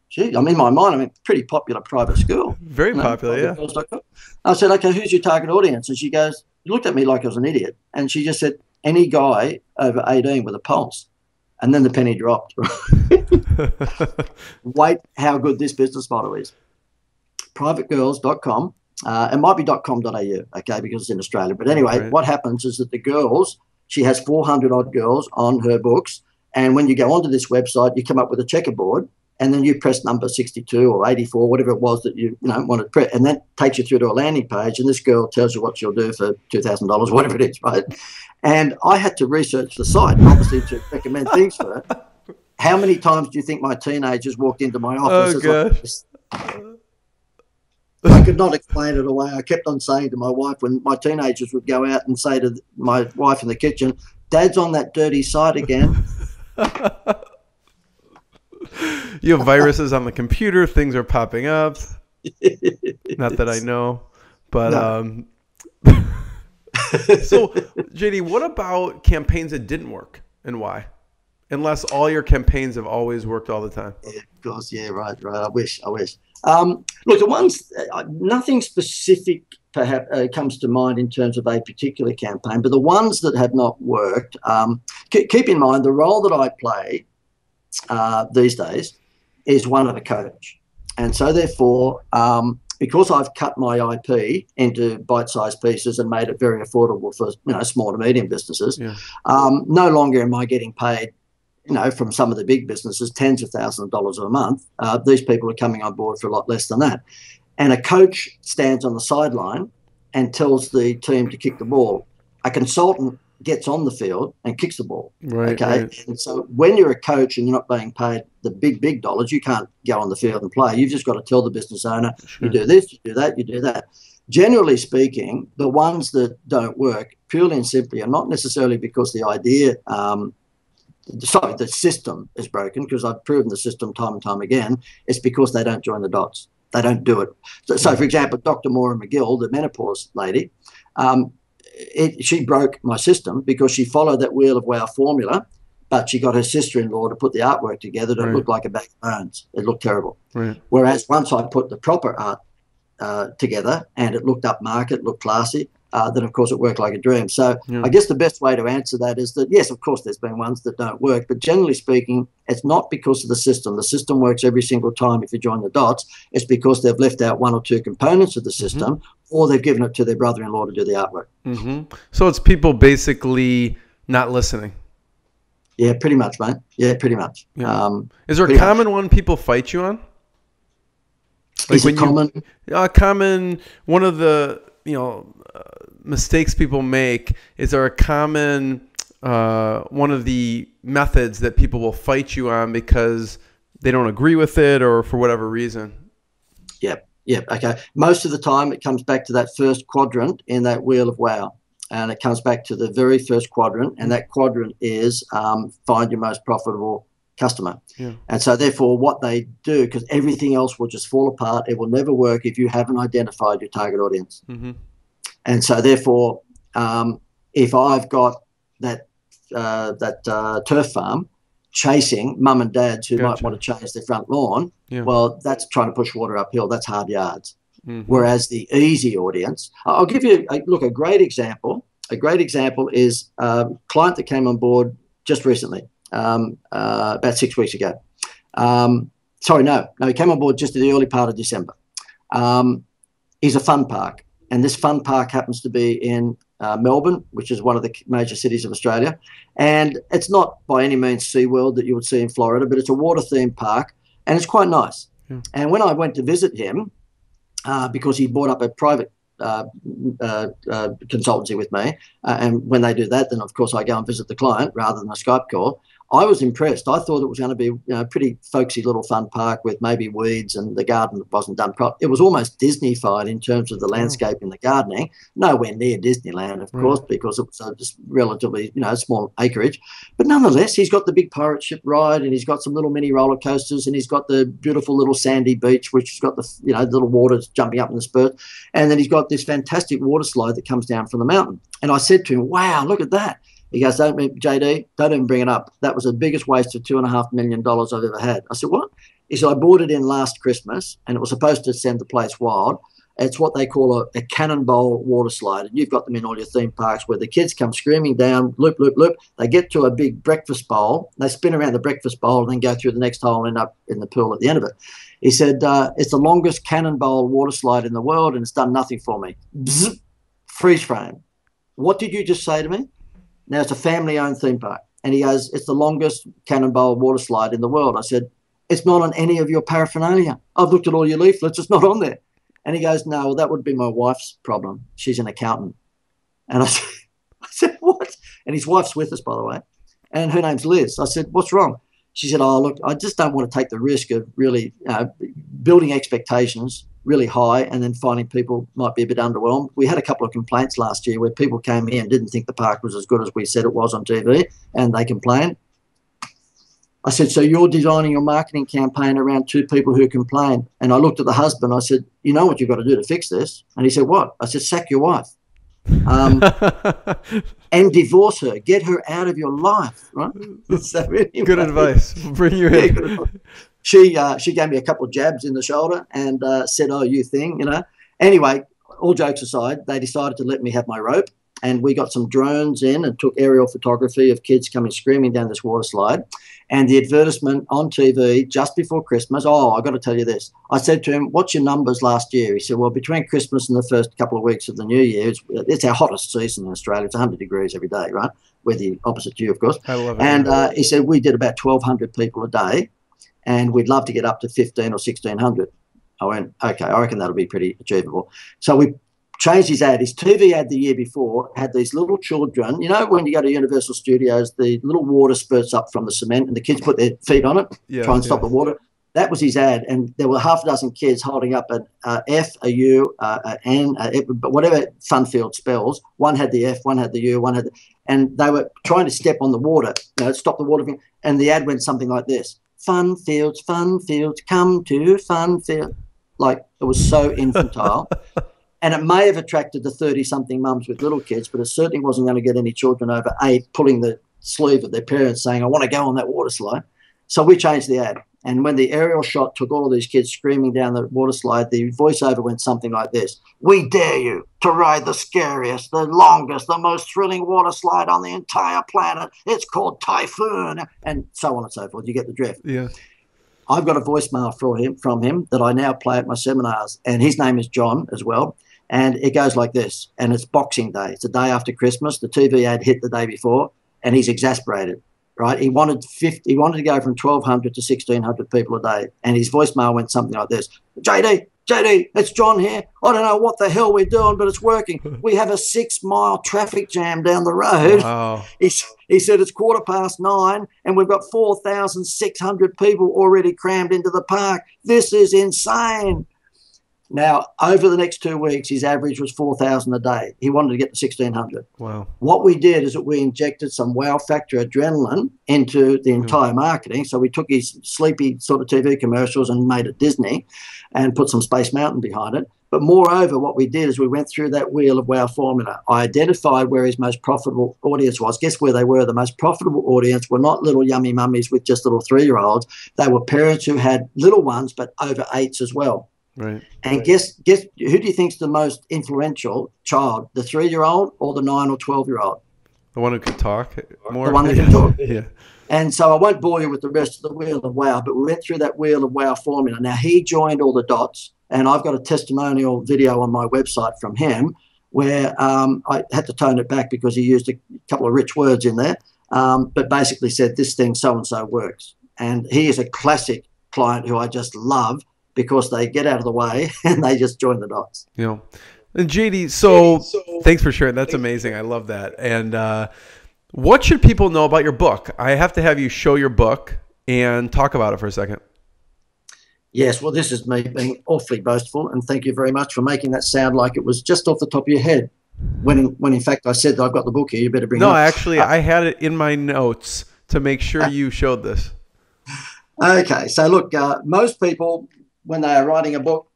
gee, I'm in my mind, I'm a pretty popular private school. Very popular, you know, private yeah. I said, okay, who's your target audience? And she goes, looked at me like I was an idiot. And she just said, any guy over eighteen with a pulse. And then the penny dropped. Wait, how good this business model is. private girls dot com. Uh, it might be .com dot A U, okay, because it's in Australia. But anyway, right. What happens is that the girls, she has four hundred odd girls on her books, and when you go onto this website, you come up with a checkerboard, and then you press number sixty-two or eighty-four, whatever it was that you, you know, want to press, and that takes you through to a landing page, and this girl tells you what she'll do for two thousand dollars, whatever it is, right? And I had to research the site, obviously, to recommend things for her. How many times do you think my teenagers walked into my office? Oh, gosh. I could not explain it away. I kept on saying to my wife when my teenagers would go out and say to my wife in the kitchen, Dad's on that dirty site again. You have viruses on the computer. Things are popping up. Not that I know. But no. um, so, J D, what about campaigns that didn't work and why? Unless all your campaigns have always worked all the time. Yeah, of course, yeah, right, right. I wish, I wish. Um, look, the ones, uh, nothing specific perhaps uh, comes to mind in terms of a particular campaign, but the ones that have not worked, um, keep in mind the role that I play uh, these days is one of a coach. And so therefore, um, because I've cut my I P into bite-sized pieces and made it very affordable for, you know, small to medium businesses, yeah. um, no longer am I getting paid, you know, from some of the big businesses, tens of thousands of dollars a month. Uh, these people are coming on board for a lot less than that. And a coach stands on the sideline and tells the team to kick the ball. A consultant gets on the field and kicks the ball. Right, okay. Right. And so when you're a coach and you're not being paid the big, big dollars, you can't go on the field and play. You've just got to tell the business owner, sure. you do this, you do that, you do that. Generally speaking, the ones that don't work purely and simply are not necessarily because the idea um, – sorry, the system is broken, because I've proven the system time and time again. It's because they don't join the dots. They don't do it. So, so for example, Doctor Maura McGill, the menopause lady, um, it, she broke my system because she followed that Wheel of Wow formula, but she got her sister-in-law to put the artwork together that right. looked like a bag of bones. It looked terrible. Right. Whereas once I put the proper art uh, together and it looked upmarket, looked classy, Uh, then, of course, it worked like a dream. So yeah. I guess the best way to answer that is that, yes, of course, there's been ones that don't work. But generally speaking, it's not because of the system. The system works every single time if you join the dots. It's because they've left out one or two components of the system, mm-hmm. or they've given it to their brother-in-law to do the artwork. Mm-hmm. So it's people basically not listening. Yeah, pretty much, mate. Yeah, pretty much. Yeah. Um, is there a common much. one people fight you on? Like is it common? You, uh, common, one of the... you know, uh, mistakes people make is there a common, uh, one of the methods that people will fight you on because they don't agree with it or for whatever reason? Yeah. Yeah. Okay. Most of the time it comes back to that first quadrant in that Wheel of Wow. And it comes back to the very first quadrant. And that quadrant is, um, find your most profitable customer. Yeah. And so therefore what they do, because everything else will just fall apart, it will never work if you haven't identified your target audience. Mm-hmm. And so therefore um, if I've got that uh, that uh, turf farm chasing mum and dads who gotcha. might want to change their front lawn, yeah. well, that's trying to push water uphill. That's hard yards. Mm-hmm. Whereas the easy audience, I'll give you, a, look, a great example. A great example is a client that came on board just recently. Um, uh, about six weeks ago. Um, sorry, no, no, he came on board just in the early part of December. Um, he's a fun park, and this fun park happens to be in uh, Melbourne, which is one of the major cities of Australia. And it's not by any means SeaWorld that you would see in Florida, but it's a water-themed park, and it's quite nice. Yeah. And when I went to visit him, uh, because he bought up a private Uh, uh, uh, consultancy with me, uh, and when they do that, then of course I go and visit the client rather than a Skype call. I was impressed. I thought it was going to be, you know, a pretty folksy little fun park with maybe weeds and the garden that wasn't done properly. It was almost Disney-fied in terms of the landscape and the gardening. Nowhere near Disneyland, of course, because it was a just relatively, you know, small acreage. But nonetheless, he's got the big pirate ship ride, and he's got some little mini roller coasters, and he's got the beautiful little sandy beach, which has got the, you know, little water jumping up in the spurt, and then he's got this fantastic water slide that comes down from the mountain. And I said to him, "Wow, look at that." He goes, "Don't, J D, don't even bring it up. That was the biggest waste of two and a half million dollars I've ever had." I said, "What?" He said, "I bought it in last Christmas, and it was supposed to send the place wild. It's what they call a, a cannonball water slide, and you've got them in all your theme parks where the kids come screaming down, loop, loop, loop. They get to a big breakfast bowl. They spin around the breakfast bowl and then go through the next hole and end up in the pool at the end of it." He said, uh, "It's the longest cannonball water slide in the world, and it's done nothing for me." Bzz, freeze frame. "What did you just say to me?" Now, it's a family-owned theme park. And he goes, "It's the longest cannonball water slide in the world." I said, "It's not on any of your paraphernalia. I've looked at all your leaflets. It's not on there." And he goes, "No, well, that would be my wife's problem. She's an accountant." And I said, I said, "What?" And his wife's with us, by the way. And her name's Liz. I said, "What's wrong?" She said, "Oh, look, I just don't want to take the risk of really uh, building expectations really high and then finding people might be a bit underwhelmed. We had a couple of complaints last year where people came here and didn't think the park was as good as we said it was on T V, and they complained." I said, "So you're designing your marketing campaign around two people who complained?" And I looked at the husband. I said, "You know what you've got to do to fix this?" And he said, "What?" I said, "Sack your wife." um, and divorce her. Get her out of your life, right? So anyway, good advice. We'll bring you in. Yeah, she uh, she gave me a couple of jabs in the shoulder and uh, said, "Oh, you thing," you know. Anyway, all jokes aside, they decided to let me have my rope, and we got some drones in and took aerial photography of kids coming screaming down this water slide. And the advertisement on T V just before Christmas, oh, I've got to tell you this. I said to him, "What's your numbers last year?" He said, "Well, between Christmas and the first couple of weeks of the new year, it's, it's our hottest season in Australia. It's one hundred degrees every day, right? We're the opposite to you, of course." I love it. And uh, he said, "We did about twelve hundred people a day, and we'd love to get up to fifteen or sixteen hundred. I went, "Okay, I reckon that'll be pretty achievable." So we changed his ad. His T V ad the year before had these little children. You know, when you go to Universal Studios, the little water spurts up from the cement and the kids put their feet on it, yeah, try and stop yeah. the water. That was his ad. And there were half a dozen kids holding up an uh, F, a U, uh, an, a F, whatever Funfield spells. One had the F, one had the U, one had the, and they were trying to step on the water, you know, stop the water. And the ad went something like this: "Fun fields, fun fields, come to fun field." Like, it was so infantile. And it may have attracted the thirty-something mums with little kids, but it certainly wasn't going to get any children over eight pulling the sleeve of their parents saying, "I want to go on that water slide." So we changed the ad. And when the aerial shot took all of these kids screaming down the water slide, the voiceover went something like this: "We dare you to ride the scariest, the longest, the most thrilling water slide on the entire planet. It's called Typhoon," and so on and so forth. You get the drift. Yeah. I've got a voicemail for him, from him that I now play at my seminars, and his name is John as well. And it goes like this, and it's Boxing Day. It's the day after Christmas. The T V ad hit the day before, and he's exasperated, right? He wanted fifty, he wanted to go from twelve hundred to sixteen hundred people a day, and his voicemail went something like this: J D, J D, it's John here. I don't know what the hell we're doing, but it's working. We have a six-mile traffic jam down the road." Wow. He, he said, "It's quarter past nine, and we've got four thousand six hundred people already crammed into the park. This is insane." Now, over the next two weeks, his average was four thousand a day. He wanted to get to sixteen hundred. Wow. What we did is that we injected some wow factor adrenaline into the entire mm. marketing. So we took his sleepy sort of T V commercials and made it Disney and put some Space Mountain behind it. But moreover, what we did is we went through that Wheel of Wow formula. I identified where his most profitable audience was. Guess where they were? The most profitable audience were not little yummy mummies with just little three-year-olds. They were parents who had little ones but over eights as well. Right. And right. guess guess who do you think's the most influential child? The three-year-old or the nine or twelve-year-old? The one who can talk more. The one who can talk. Yeah. And so I won't bore you with the rest of the Wheel of Wow, but we went through that Wheel of Wow formula. Now, he joined all the dots, and I've got a testimonial video on my website from him where um, I had to tone it back because he used a couple of rich words in there, um, but basically said this thing so-and-so works. And he is a classic client who I just love, because they get out of the way and they just join the dots. You know, and J D, so, J D, so thanks for sharing. That's amazing. I love that. And uh, what should people know about your book? I have to have you show your book and talk about it for a second. Yes, well, this is me being awfully boastful, and thank you very much for making that sound like it was just off the top of your head. When in, when in fact I said that I've got the book here, you better bring it up. No, actually, uh, I had it in my notes to make sure uh, you showed this. Okay, so look, uh, most people, when they are writing a book,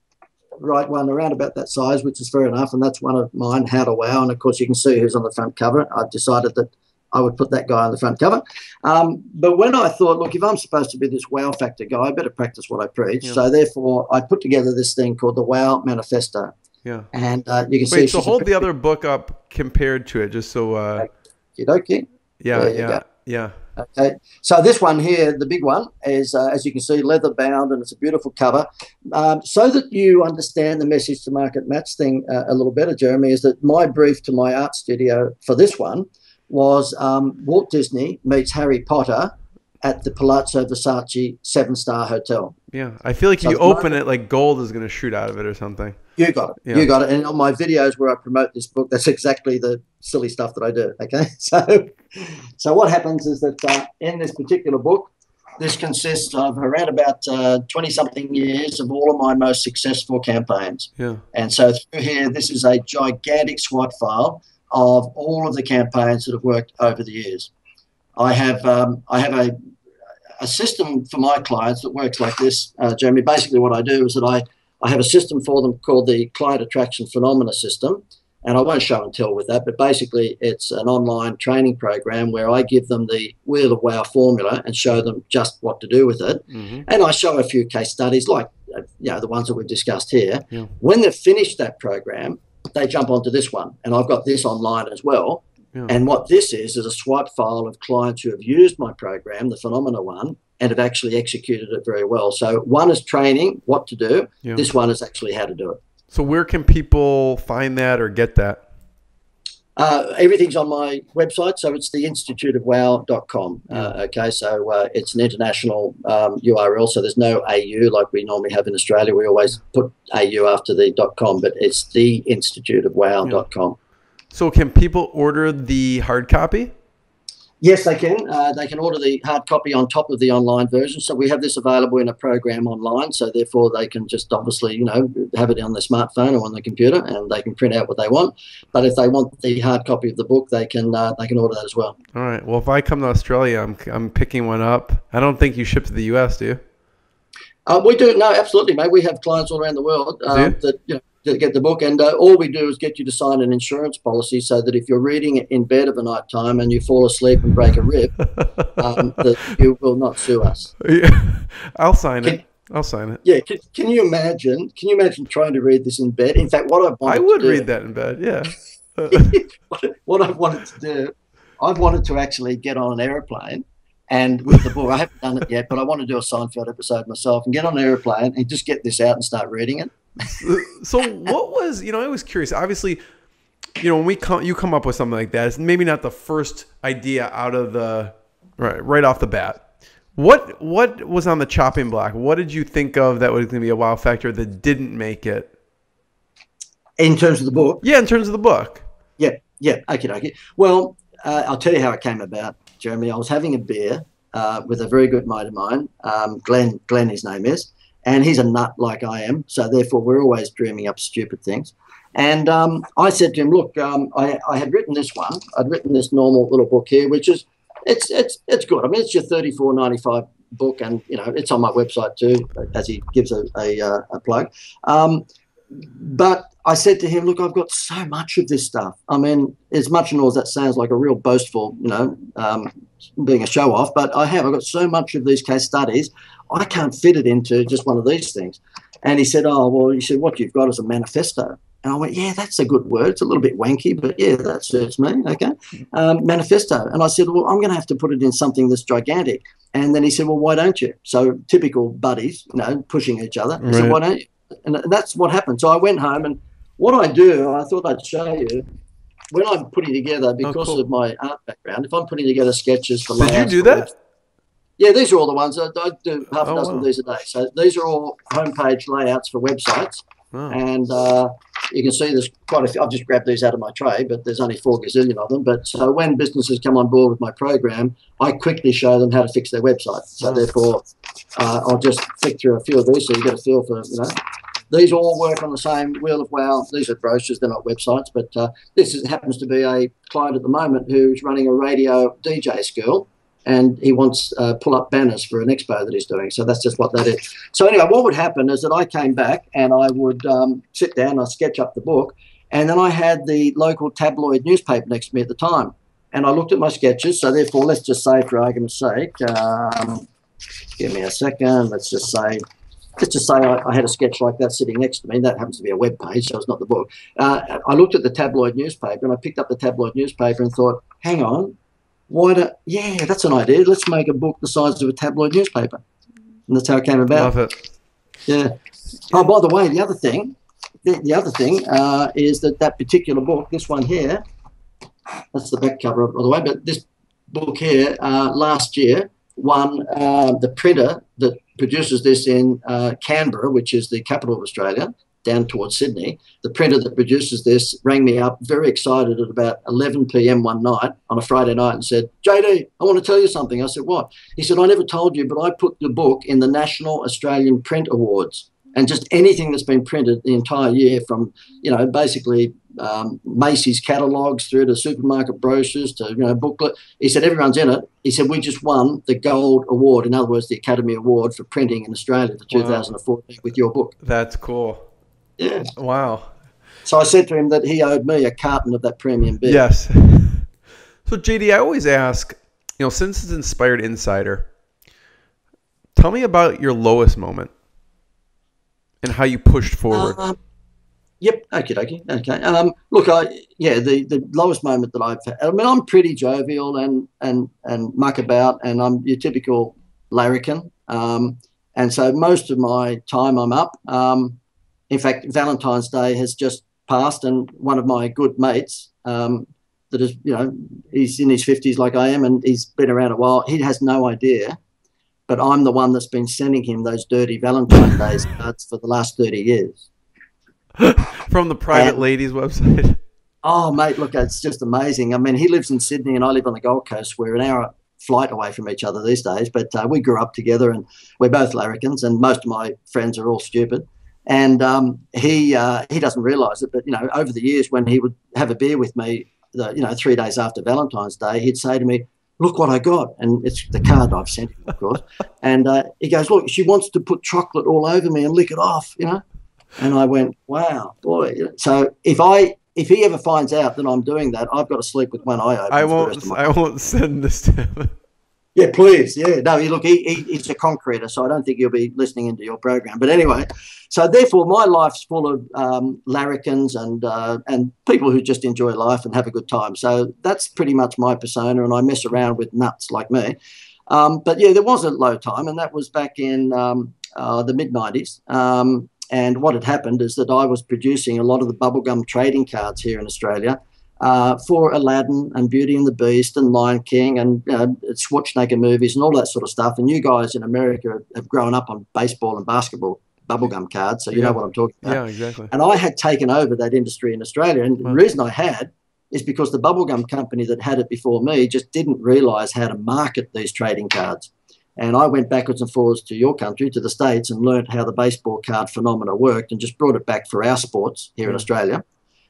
write one around about that size, which is fair enough, and that's one of mine, How to Wow, and of course you can see who's on the front cover. I've decided that I would put that guy on the front cover. Um, but when I thought, look, if I'm supposed to be this wow factor guy, I better practice what I preach. Yeah. So therefore, I put together this thing called the Wow Manifesto. Yeah. And uh, you can Wait, see... Wait, so hold the other book up compared to it, just so... Uh... Okey-dokey. Yeah, yeah, yeah. Okay, so this one here, the big one, is, uh, as you can see, leather bound, and it's a beautiful cover. Um, so that you understand the message to market match thing uh, a little better, Jeremy, is that my brief to my art studio for this one was um, Walt Disney meets Harry Potter at the Palazzo Versace seven-star hotel. Yeah, I feel like so you open my, it like gold is going to shoot out of it or something. You got it. Yeah. You got it. And on my videos where I promote this book, that's exactly the silly stuff that I do, okay? So so what happens is that uh, in this particular book, this consists of around about twenty-something uh, years of all of my most successful campaigns. Yeah. And so through here, this is a gigantic swipe file of all of the campaigns that have worked over the years. I have um, I have a, a system for my clients that works like this, uh, Jeremy. Basically what I do is that I, I have a system for them called the Client Attraction Phenomena System, And I won't show and tell with that, but basically it's an online training program where I give them the Wheel of Wow formula and show them just what to do with it. Mm-hmm. And I show a few case studies like, you know, the ones that we've discussed here. Yeah. When they've finished that program, they jump onto this one. And I've got this online as well. Yeah. And what this is is a swipe file of clients who have used my program, the Phenomena one, and have actually executed it very well. So one is training, what to do. Yeah. This one is actually how to do it. So where can people find that or get that? Uh, everything's on my website. So it's the institute of wow dot com. Yeah. Uh, okay, so uh, it's an international um, U R L. So there's no A U like we normally have in Australia. We always put A U after the .com, but it's the institute of wow dot com. Yeah. So can people order the hard copy? Yes, they can. Uh, they can order the hard copy on top of the online version. So we have this available in a program online. So therefore, they can just obviously, you know, have it on their smartphone or on their computer, and they can print out what they want. But if they want the hard copy of the book, they can uh, they can order that as well. All right. Well, if I come to Australia, I'm I'm picking one up. I don't think you ship to the U S, do you? Uh, we do. No, absolutely, mate. We have clients all around the world uh, that, you know, to get the book, and uh, all we do is get you to sign an insurance policy so that if you're reading it in bed of a night time and you fall asleep and break a rib, um, that you will not sue us. Yeah. I'll sign can, it. I'll sign it. Yeah. Can, can you imagine? Can you imagine trying to read this in bed? In fact, what I I would to do, read that in bed. Yeah. what, what I've wanted to do, I've wanted to actually get on an airplane. And with the book, I haven't done it yet, but I want to do a Seinfeld episode myself and get on an airplane and just get this out and start reading it. So what was, you know, I was curious. Obviously, you know, when we come, you come up with something like that, it's maybe not the first idea out of the, right, right off the bat. What, what was on the chopping block? What did you think of that was going to be a wow factor that didn't make it? In terms of the book? Yeah, in terms of the book. Yeah, yeah, okay, okay. Well, uh, I'll tell you how it came about. Jeremy, I was having a beer uh, with a very good mate of mine, um, Glenn, Glenn his name is, and he's a nut like I am, so therefore we're always dreaming up stupid things. And um, I said to him, look, um, I, I had written this one. I'd written this normal little book here, which is, it's it's it's good. I mean, it's your thirty-four ninety-five book, and, you know, it's on my website too, as he gives a, a, a plug. Um, but I said to him, look, I've got so much of this stuff. I mean, as much and all as that sounds like a real boastful, you know, um, being a show-off, but I have. I've got so much of these case studies. I can't fit it into just one of these things. And he said, oh, well, he said, what you've got is a manifesto. And I went, yeah, that's a good word. It's a little bit wanky, but yeah, that suits me. Okay. Um, manifesto. And I said, well, I'm going to have to put it in something that's gigantic. And then he said, well, why don't you? So typical buddies, you know, pushing each other. He right. said, why don't you? And that's what happened. So I went home, and what I do, I thought I'd show you, when I'm putting together, because oh, cool. of my art background, if I'm putting together sketches for layouts. Did you do that? Yeah, these are all the ones. I, I do half a oh, dozen wow. of these a day. So these are all homepage layouts for websites. Wow. And uh, you can see there's quite a few. I've just grabbed these out of my tray, but there's only four gazillion of them. But so when businesses come on board with my program, I quickly show them how to fix their website. So wow. therefore, uh, I'll just flick through a few of these so you get a feel for, you know. These all work on the same Wheel of Wow. These are brochures, they're not websites, but uh, this is, happens to be a client at the moment who's running a radio D J school, and he wants uh, pull-up banners for an expo that he's doing. So that's just what that is. So anyway, what would happen is that I came back and I would um, sit down and I'd sketch up the book, and then I had the local tabloid newspaper next to me at the time, and I looked at my sketches. So therefore, let's just say, for argument's sake, um, give me a second, let's just say, Let's just say I, I had a sketch like that sitting next to me. That happens to be a web page, so it's not the book. Uh, I looked at the tabloid newspaper, and I picked up the tabloid newspaper and thought, hang on, why do – yeah, that's an idea. Let's make a book the size of a tabloid newspaper. And that's how it came about. Love it. Yeah. Oh, by the way, the other thing, the, the other thing uh, is that that particular book, this one here, that's the back cover, by the way, but this book here uh, last year won uh, the printer that produces this in uh, Canberra, which is the capital of Australia, down towards Sydney. The printer that produces this rang me up very excited at about eleven p m one night on a Friday night and said, J D, I want to tell you something. I said, what? He said, I never told you, but I put the book in the National Australian Print Awards, and just anything that's been printed the entire year from, you know, basically um, Macy's catalogs through to supermarket brochures to, you know, booklet. He said, everyone's in it. He said, we just won the Gold Award, in other words, the Academy Award for printing in Australia for wow. two thousand fourteen with your book. That's cool. Yeah. Wow. So I said to him that he owed me a carton of that premium beer. Yes. So, J D, I always ask, you know, since it's Inspired Insider, tell me about your lowest moment and how you pushed forward. Um, yep. Okie dokie. Okay. Um, look, I, yeah, the, the lowest moment that I've had, I mean, I'm pretty jovial and, and, and muck about, and I'm your typical larrikin. Um, and so most of my time I'm up. Um, in fact, Valentine's Day has just passed, and one of my good mates, um, that is, you know, he's in his fifties like I am, and he's been around a while. He has no idea, but I'm the one that's been sending him those dirty Valentine's Day cards for the last thirty years. From the private and, ladies website. Oh, mate, look, it's just amazing. I mean, he lives in Sydney and I live on the Gold Coast. We're an hour flight away from each other these days, but uh, we grew up together and we're both larrikins, and most of my friends are all stupid. And um, he uh, he doesn't realise it, but, you know, over the years when he would have a beer with me, the, you know, three days after Valentine's Day, he'd say to me, look what I got. And it's the card I've sent him, of course. And uh, he goes, look, she wants to put chocolate all over me and lick it off, you know. And I went, wow, boy. So if I if he ever finds out that I'm doing that, I've got to sleep with one eye open. I won't, I won't send this to him. Yeah, please. Yeah. No, look, he, he, he's a concreter, so I don't think he'll be listening into your program. But anyway, so therefore my life's full of um, larrikins and uh, and people who just enjoy life and have a good time. So that's pretty much my persona, and I mess around with nuts like me. Um, but, yeah, there was a low time, and that was back in um, uh, the mid nineties. Um, and what had happened is that I was producing a lot of the bubblegum trading cards here in Australia, Uh, for Aladdin and Beauty and the Beast and Lion King and uh, Schwarzenegger movies and all that sort of stuff. And you guys in America have grown up on baseball and basketball bubblegum cards, so you yeah. know what I'm talking about. Yeah, exactly. And I had taken over that industry in Australia, and wow. the reason I had is because the bubblegum company that had it before me just didn't realise how to market these trading cards. And I went backwards and forwards to your country, to the States, and learned how the baseball card phenomena worked and just brought it back for our sports here yeah. in Australia.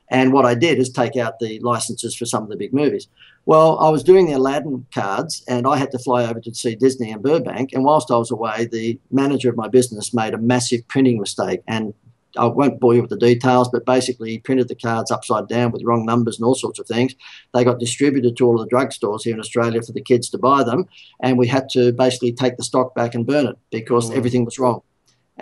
And what I did is take out the licenses for some of the big movies. Well, I was doing the Aladdin cards, and I had to fly over to see Disney in Burbank. And whilst I was away, the manager of my business made a massive printing mistake. And I won't bore you with the details, but basically he printed the cards upside down with wrong numbers and all sorts of things. They got distributed to all of the drugstores here in Australia for the kids to buy them. And we had to basically take the stock back and burn it because mm. everything was wrong.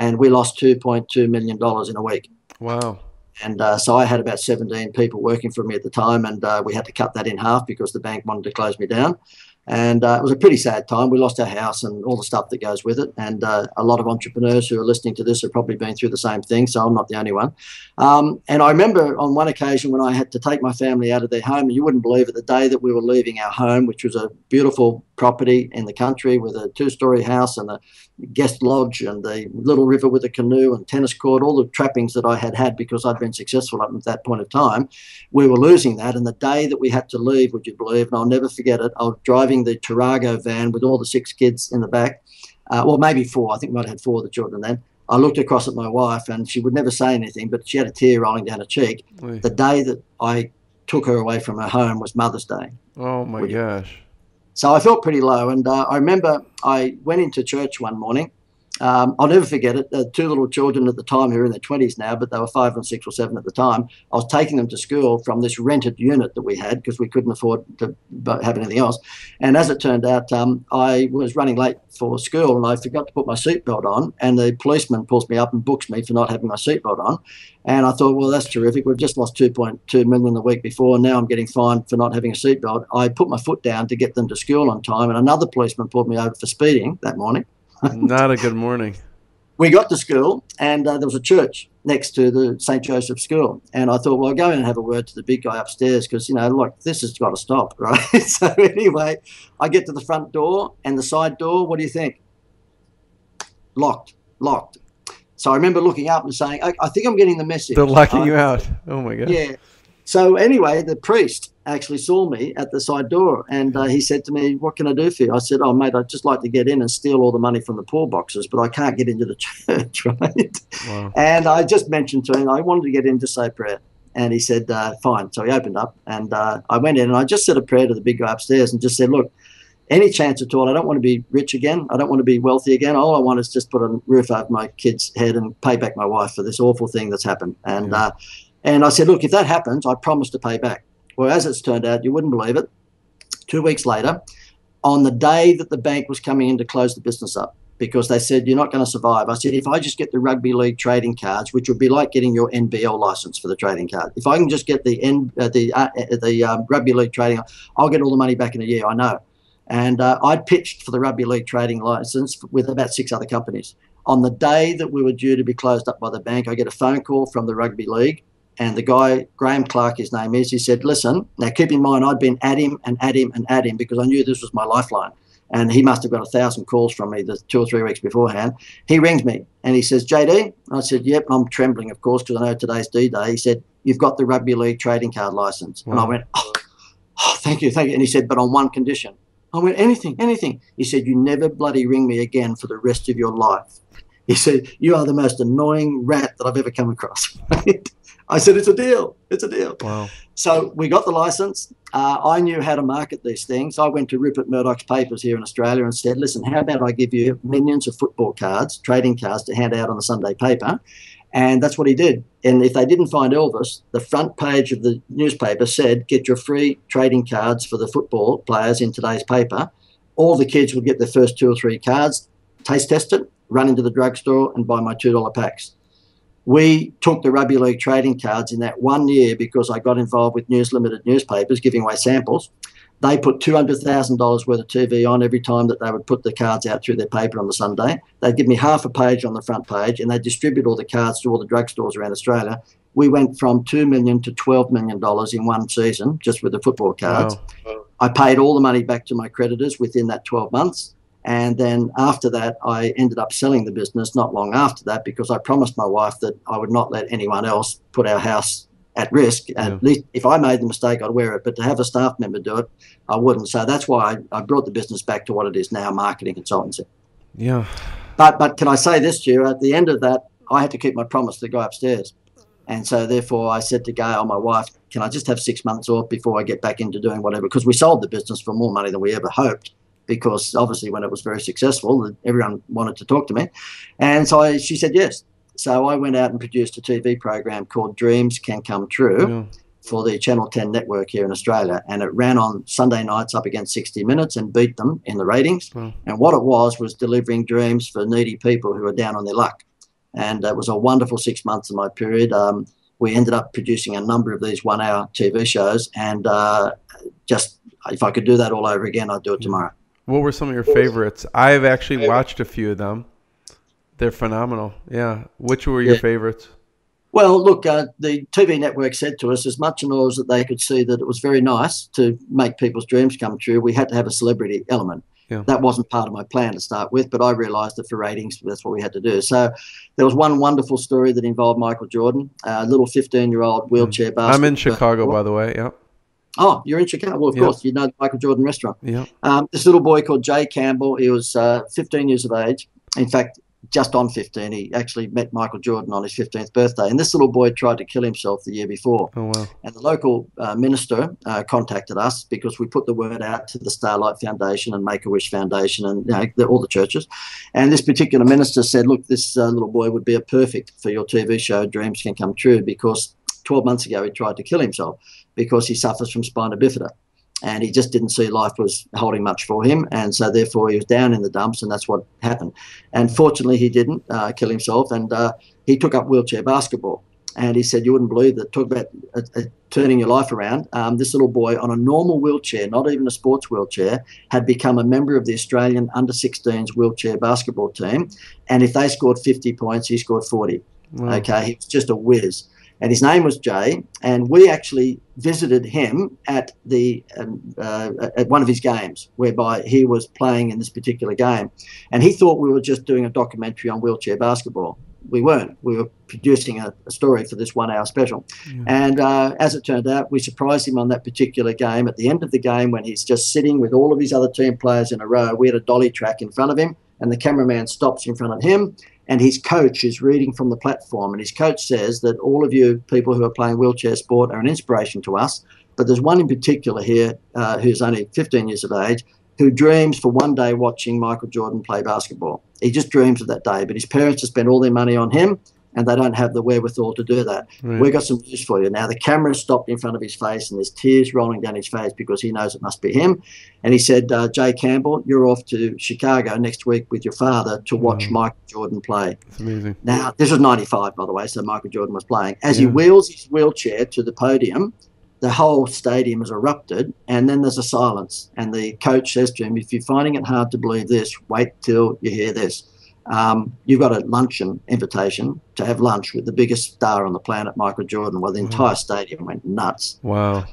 And we lost two point two million dollars in a week. Wow. And uh, so I had about seventeen people working for me at the time, and uh, we had to cut that in half because the bank wanted to close me down. And uh, it was a pretty sad time. We lost our house and all the stuff that goes with it. And uh, a lot of entrepreneurs who are listening to this have probably been through the same thing, so I'm not the only one. Um, and I remember on one occasion when I had to take my family out of their home, and you wouldn't believe it, the day that we were leaving our home, which was a beautiful property in the country with a two-story house and a guest lodge and the little river with a canoe and tennis court, all the trappings that I had had because I'd been successful up at that point of time, we were losing that. And the day that we had to leave, would you believe, and I'll never forget it, I was driving the Tarago van with all the six kids in the back, uh, well, maybe four. I think we might have had four of the children then. I looked across at my wife, and she would never say anything, but she had a tear rolling down her cheek. Oy. The day that I took her away from her home was Mother's Day. Oh, my gosh. So I felt pretty low, and uh, I remember I went into church one morning. Um, I'll never forget it. Uh, two little children at the time who are in their twenties now, but they were five and six or seven at the time. I was taking them to school from this rented unit that we had because we couldn't afford to have anything else. And as it turned out, um, I was running late for school, and I forgot to put my seatbelt on, and the policeman pulls me up and books me for not having my seatbelt on. And I thought, well, that's terrific. We've just lost two point two million the week before, and now I'm getting fined for not having a seatbelt. I put my foot down to get them to school on time, and another policeman pulled me over for speeding that morning. Not a good morning. We got to school, and uh, there was a church next to the Saint Joseph's School. And I thought, well, I'll go in and have a word to the big guy upstairs because, you know, look, this has got to stop, right? So anyway, I get to the front door and the side door. What do you think? Locked, locked. So I remember looking up and saying, I, I think I'm getting the message. They're locking you out. Oh, my God. Yeah. So anyway, the priest actually saw me at the side door, and uh, he said to me, what can I do for you? I said, oh, mate, I'd just like to get in and steal all the money from the poor boxes, but I can't get into the church, right? Wow. And I just mentioned to him, I wanted to get in to say prayer. And he said, uh, fine. So he opened up, and uh, I went in, and I just said a prayer to the big guy upstairs and just said, look, any chance at all, I don't want to be rich again. I don't want to be wealthy again. All I want is just put a roof over my kid's head and pay back my wife for this awful thing that's happened. And yeah. uh And I said, look, if that happens, I promise to pay back. Well, as it's turned out, you wouldn't believe it, two weeks later, on the day that the bank was coming in to close the business up, because they said, you're not going to survive. I said, if I just get the rugby league trading cards, which would be like getting your N B L license for the trading card, if I can just get the N, uh, the uh, the um, rugby league trading, I'll get all the money back in a year, I know. And uh, I'd pitched for the rugby league trading license with about six other companies. On the day that we were due to be closed up by the bank, I get a phone call from the rugby league, and the guy, Graham Clark, his name is, he said, listen, now keep in mind, I'd been at him and at him and at him because I knew this was my lifeline. And he must have got a thousand calls from me the two or three weeks beforehand. He rings me and he says, J D? I said, yep. I'm trembling, of course, because I know today's D-Day. He said, you've got the rugby league trading card license. Wow. And I went, oh, oh, thank you, thank you. And he said, but on one condition. I went, anything, anything. He said, you never bloody ring me again for the rest of your life. He said, you are the most annoying rat that I've ever come across. I said, it's a deal. It's a deal. Wow. So we got the license. Uh, I knew how to market these things. I went to Rupert Murdoch's papers here in Australia and said, listen, how about I give you millions of football cards, trading cards to hand out on the Sunday paper? And that's what he did. And if they didn't find Elvis, the front page of the newspaper said, get your free trading cards for the football players in today's paper. All the kids would get their first two or three cards, taste test it, run into the drugstore and buy my two dollar packs. We took the rugby league trading cards in that one year because I got involved with News Limited newspapers giving away samples. They put two hundred thousand dollars worth of T V on every time that they would put the cards out through their paper on the Sunday. They'd give me half a page on the front page and they'd distribute all the cards to all the drugstores around Australia. We went from two million dollars to twelve million dollars in one season just with the football cards. Wow. I paid all the money back to my creditors within that twelve months. And then after that, I ended up selling the business not long after that because I promised my wife that I would not let anyone else put our house at risk. Yeah. At least if I made the mistake, I'd wear it. But to have a staff member do it, I wouldn't. So that's why I, I brought the business back to what it is now, marketing consultancy. Yeah. But but can I say this to you? At the end of that, I had to keep my promise to the guy upstairs. And so therefore I said to Gail, my wife, can I just have six months off before I get back into doing whatever? Because we sold the business for more money than we ever hoped. Because obviously when it was very successful, everyone wanted to talk to me. And so I, she said yes. So I went out and produced a T V program called Dreams Can Come True yeah. for the Channel ten network here in Australia. And it ran on Sunday nights up against sixty minutes and beat them in the ratings. Mm. And what it was was delivering dreams for needy people who are down on their luck. And it was a wonderful six months of my period. Um, we ended up producing a number of these one-hour T V shows. And uh, just if I could do that all over again, I'd do it yeah. tomorrow. What were some of your favorites? I've actually watched a few of them. They're phenomenal. Yeah. Which were your yeah. favorites? Well, look, uh, the T V network said to us, as much in awe as that they could see that it was very nice to make people's dreams come true, we had to have a celebrity element. Yeah. That wasn't part of my plan to start with, but I realized that for ratings, that's what we had to do. So there was one wonderful story that involved Michael Jordan, a little fifteen-year-old wheelchair mm. basketball. I'm in Chicago, by the way. Yeah. Oh, you're in Chicago? Well, of yep. course, you know the Michael Jordan restaurant. Yep. Um, this little boy called Jay Campbell, he was uh, fifteen years of age. In fact, just on fifteen, he actually met Michael Jordan on his fifteenth birthday. And this little boy tried to kill himself the year before. Oh, wow. And the local uh, minister uh, contacted us because we put the word out to the Starlight Foundation and Make-A-Wish Foundation and you know, the, all the churches. And this particular minister said, look, this uh, little boy would be a perfect for your T V show, Dreams Can Come True, because twelve months ago he tried to kill himself. Because he suffers from spina bifida and he just didn't see life was holding much for him. And so therefore he was down in the dumps and that's what happened. And fortunately he didn't uh, kill himself and uh, he took up wheelchair basketball. And he said, you wouldn't believe that. Talk about uh, uh, turning your life around. Um, this little boy on a normal wheelchair, not even a sports wheelchair, had become a member of the Australian under sixteens wheelchair basketball team. And if they scored fifty points, he scored forty. Wow. Okay, he was just a whiz. And his name was Jay, and we actually visited him at the um, uh, at one of his games, whereby he was playing in this particular game. And he thought we were just doing a documentary on wheelchair basketball. We weren't. We were producing a, a story for this one-hour special. Yeah. And uh, as it turned out, we surprised him on that particular game. At the end of the game, when he's just sitting with all of his other team players in a row, we had a dolly track in front of him, and the cameraman stops in front of him. And his coach is reading from the platform, and his coach says that all of you people who are playing wheelchair sport are an inspiration to us, but there's one in particular here uh, who's only fifteen years of age who dreams for one day watching Michael Jordan play basketball. He just dreams of that day, but his parents have spent all their money on him, and they don't have the wherewithal to do that. Right. We've got some news for you. Now, the camera stopped in front of his face, and there's tears rolling down his face because he knows it must be him. And he said, uh, Jay Campbell, you're off to Chicago next week with your father to watch wow. Michael Jordan play. That's amazing. Now, this was ninety-five, by the way, so Michael Jordan was playing. As yeah. he wheels his wheelchair to the podium, the whole stadium has erupted, and then there's a silence. And the coach says to him, if you're finding it hard to believe this, wait till you hear this. Um, you've got a luncheon invitation to have lunch with the biggest star on the planet, Michael Jordan. Well, the entire wow. stadium went nuts. Wow.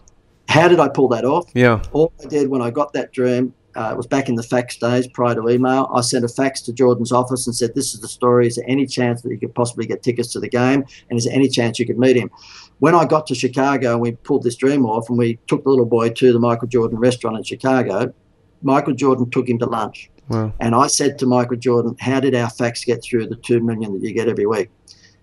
How did I pull that off? Yeah. All I did when I got that dream, uh, it was back in the fax days prior to email. I sent a fax to Jordan's office and said, this is the story. Is there any chance that you could possibly get tickets to the game? And is there any chance you could meet him? When I got to Chicago and we pulled this dream off and we took the little boy to the Michael Jordan restaurant in Chicago, Michael Jordan took him to lunch. Wow. And I said to Michael Jordan, how did our fax get through the two million that you get every week?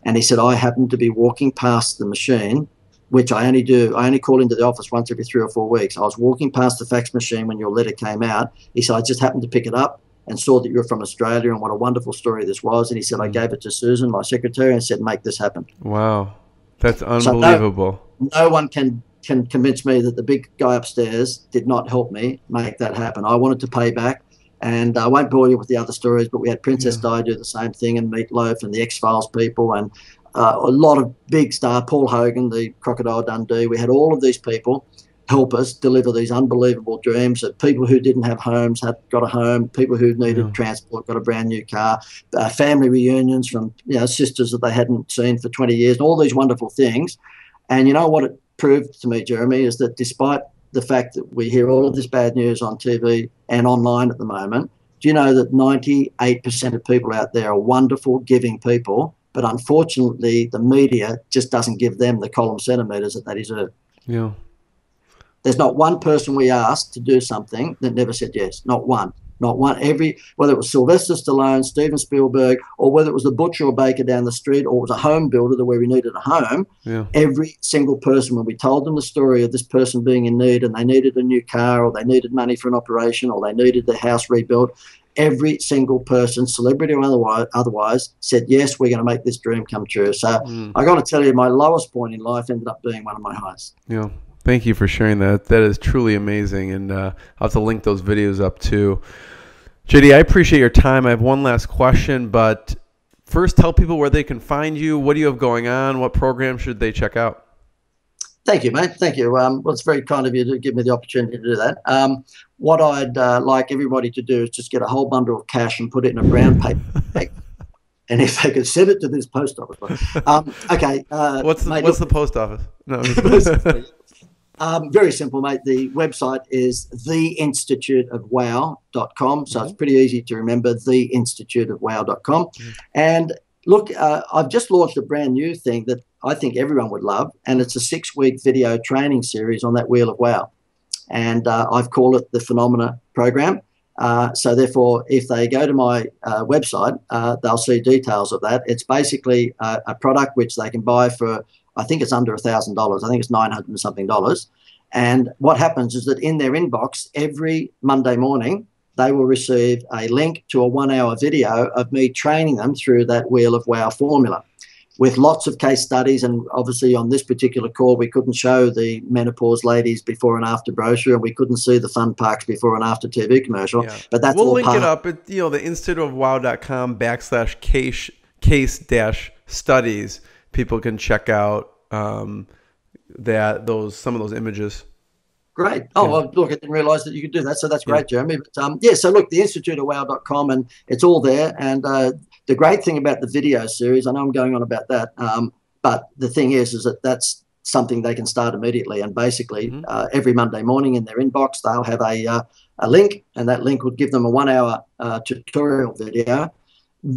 And he said, I happened to be walking past the machine, which I only do. I only call into the office once every three or four weeks. I was walking past the fax machine when your letter came out. He said, I just happened to pick it up and saw that you were from Australia and what a wonderful story this was. And he said, I gave it to Susan, my secretary, and said, make this happen. Wow. That's unbelievable. So no, no one can... can convince me that the big guy upstairs did not help me make that happen. I wanted to pay back, and I won't bore you with the other stories, but we had Princess yeah. Di do the same thing, and Meatloaf and the X-Files people, and uh, a lot of big star, Paul Hogan, the Crocodile Dundee. We had all of these people help us deliver these unbelievable dreams that people who didn't have homes had got a home, people who needed yeah. transport got a brand new car, uh, family reunions from you know sisters that they hadn't seen for twenty years, and all these wonderful things. And you know what it proved to me, Jeremy, is that despite the fact that we hear all of this bad news on T V and online at the moment, do you know that ninety-eight percent of people out there are wonderful, giving people, but unfortunately the media just doesn't give them the column centimetres that they deserve. Yeah. There's not one person we asked to do something that never said yes, not one. Not one, every, whether it was Sylvester Stallone, Steven Spielberg, or whether it was the butcher or baker down the street, or it was a home builder that where we needed a home, yeah. every single person, when we told them the story of this person being in need and they needed a new car or they needed money for an operation or they needed their house rebuilt, every single person, celebrity or otherwise, otherwise said, yes, we're going to make this dream come true. So mm. I got to tell you, my lowest point in life ended up being one of my highest. Yeah. Thank you for sharing that. That is truly amazing, and uh, I'll have to link those videos up too. J D, I appreciate your time. I have one last question, but first tell people where they can find you. What do you have going on? What program should they check out? Thank you, mate. Thank you. Um, well, it's very kind of you to give me the opportunity to do that. Um, what I'd uh, like everybody to do is just get a whole bundle of cash and put it in a brown paper bag. And if they could send it to this post office. Um, okay. Uh, what's the, mate, what's look, the post office? No. Um, very simple, mate. The website is the institute of wow dot com. So mm-hmm. it's pretty easy to remember, the institute of wow dot com. Mm-hmm. And look, uh, I've just launched a brand new thing that I think everyone would love, and it's a six-week video training series on that Wheel of Wow. And uh, I've called it the Phenomena Program. Uh, so therefore, if they go to my uh, website, uh, they'll see details of that. It's basically uh, a product which they can buy for I think it's under one thousand dollars. I think it's nine hundred and something dollars. And what happens is that in their inbox, every Monday morning, they will receive a link to a one-hour video of me training them through that Wheel of Wow formula with lots of case studies. And obviously on this particular call, we couldn't show the menopause ladies before and after brochure, and we couldn't see the fun parks before and after T V commercial. Yeah. But that's we'll all link it up at you know the institute of wow dot com backslash case case dash studies. People can check out um, that those some of those images. Great. Oh, yeah. Well, look, I didn't realize that you could do that. So that's great, yeah. Jeremy. But um, yeah, so look, the institute of wow dot com, and it's all there. And uh, the great thing about the video series, I know I'm going on about that, um, but the thing is, is that that's something they can start immediately. And basically mm-hmm. uh, every Monday morning in their inbox, they'll have a, uh, a link, and that link would give them a one-hour uh, tutorial video.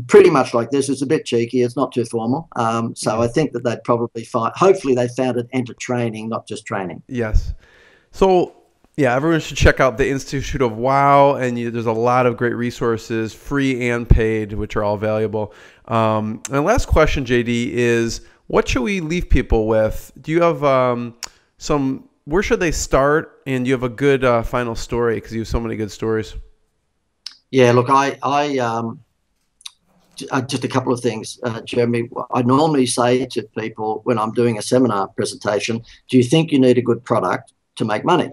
Pretty much like this. It's a bit cheeky. It's not too formal. Um, so I think that they'd probably find, hopefully they found it entertaining, not just training. Yes. So yeah, everyone should check out the Institute of Wow. And you, there's a lot of great resources, free and paid, which are all valuable. Um, and last question, J D, is what should we leave people with? Do you have um, some, where should they start? And you have a good uh, final story because you have so many good stories. Yeah, look, I, I, um, Uh, just a couple of things, uh, Jeremy. I normally say to people when I'm doing a seminar presentation, do you think you need a good product to make money?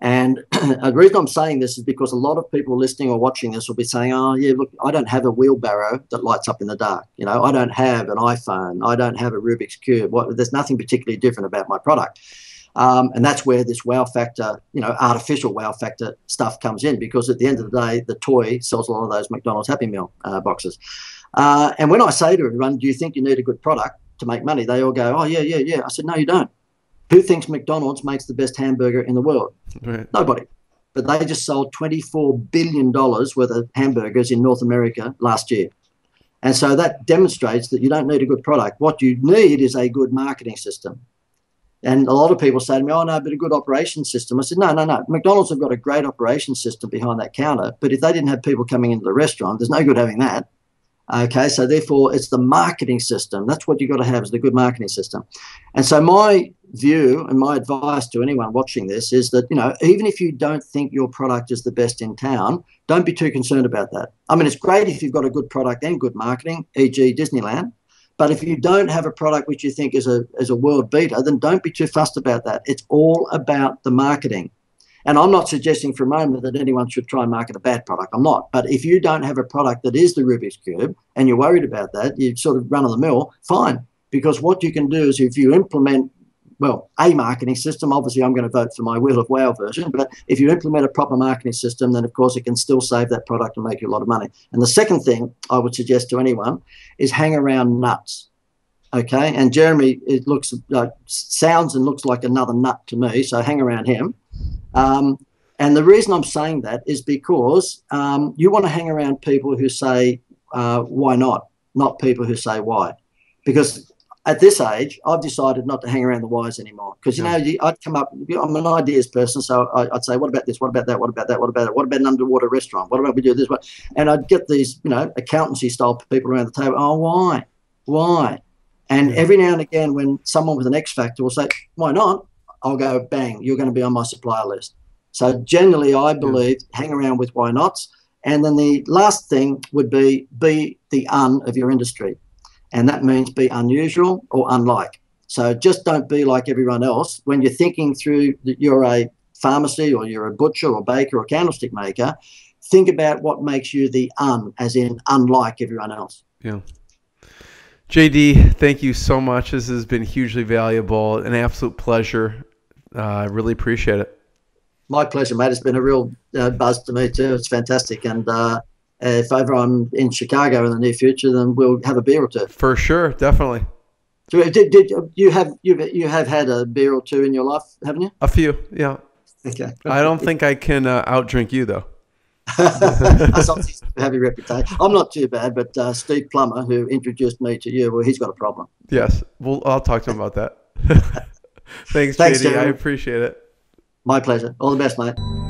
And the reason I'm saying this is because a lot of people listening or watching this will be saying, oh, yeah, look, I don't have a wheelbarrow that lights up in the dark. You know, I don't have an iPhone. I don't have a Rubik's Cube. What, there's nothing particularly different about my product. Um, and that's where this wow factor, you know, artificial wow factor stuff comes in, because at the end of the day, the toy sells a lot of those McDonald's Happy Meal uh, boxes. Uh, and when I say to everyone, do you think you need a good product to make money? They all go, oh, yeah, yeah, yeah. I said, no, you don't. Who thinks McDonald's makes the best hamburger in the world? Right. Nobody. But they just sold twenty-four billion dollars worth of hamburgers in North America last year. And so that demonstrates that you don't need a good product. What you need is a good marketing system. And a lot of people say to me, oh, no, but a good operations system. I said, no, no, no. McDonald's have got a great operations system behind that counter. But if they didn't have people coming into the restaurant, there's no good having that. Okay, so therefore it's the marketing system. That's what you've got to have, is the good marketing system. And so my view and my advice to anyone watching this is that, you know, even if you don't think your product is the best in town, don't be too concerned about that. I mean, it's great if you've got a good product and good marketing, for example. Disneyland. But if you don't have a product which you think is a, is a world beater, then don't be too fussed about that. It's all about the marketing. And I'm not suggesting for a moment that anyone should try and market a bad product. I'm not. But if you don't have a product that is the Rubik's Cube and you're worried about that, you sort of run of the mill, fine. Because what you can do is if you implement, well, a marketing system, obviously I'm going to vote for my Wheel of Wow version, but if you implement a proper marketing system, then of course it can still save that product and make you a lot of money. And the second thing I would suggest to anyone is hang around nuts. Okay? And Jeremy, it looks uh, sounds and looks like another nut to me, so hang around him. Um, and the reason I'm saying that is because um, you want to hang around people who say, uh, why not, not people who say why. Because at this age, I've decided not to hang around the whys anymore. Because, you yeah. know, I'd come up, I'm an ideas person, so I'd say, what about this, what about that, what about that, what about that, what about an underwater restaurant, what about we do this, what? And I'd get these, you know, accountancy-style people around the table, oh, why, why? And every now and again when someone with an X factor will say, why not? I'll go, bang, you're going to be on my supplier list. So generally, I believe, yeah. hang around with why nots. And then the last thing would be, be the un of your industry. And that means be unusual or unlike. So just don't be like everyone else. When you're thinking through that you're a pharmacy or you're a butcher or baker or candlestick maker, think about what makes you the un, as in unlike everyone else. Yeah. J D, thank you so much. This has been hugely valuable, an absolute pleasure. Uh, I really appreciate it. My pleasure, mate. It's been a real uh, buzz to me too. It's fantastic. And uh, if ever I'm in Chicago in the near future, then we'll have a beer or two. For sure, definitely. So did, did you have you you have had a beer or two in your life, haven't you? A few, yeah. Okay. I don't think I can uh, outdrink you though. Have a reputation. I'm not too bad, but uh, Steve Plummer, who introduced me to you, well, he's got a problem. Yes, well, I'll talk to him about that. Thanks, Thanks J D. I appreciate it. My pleasure. All the best, mate.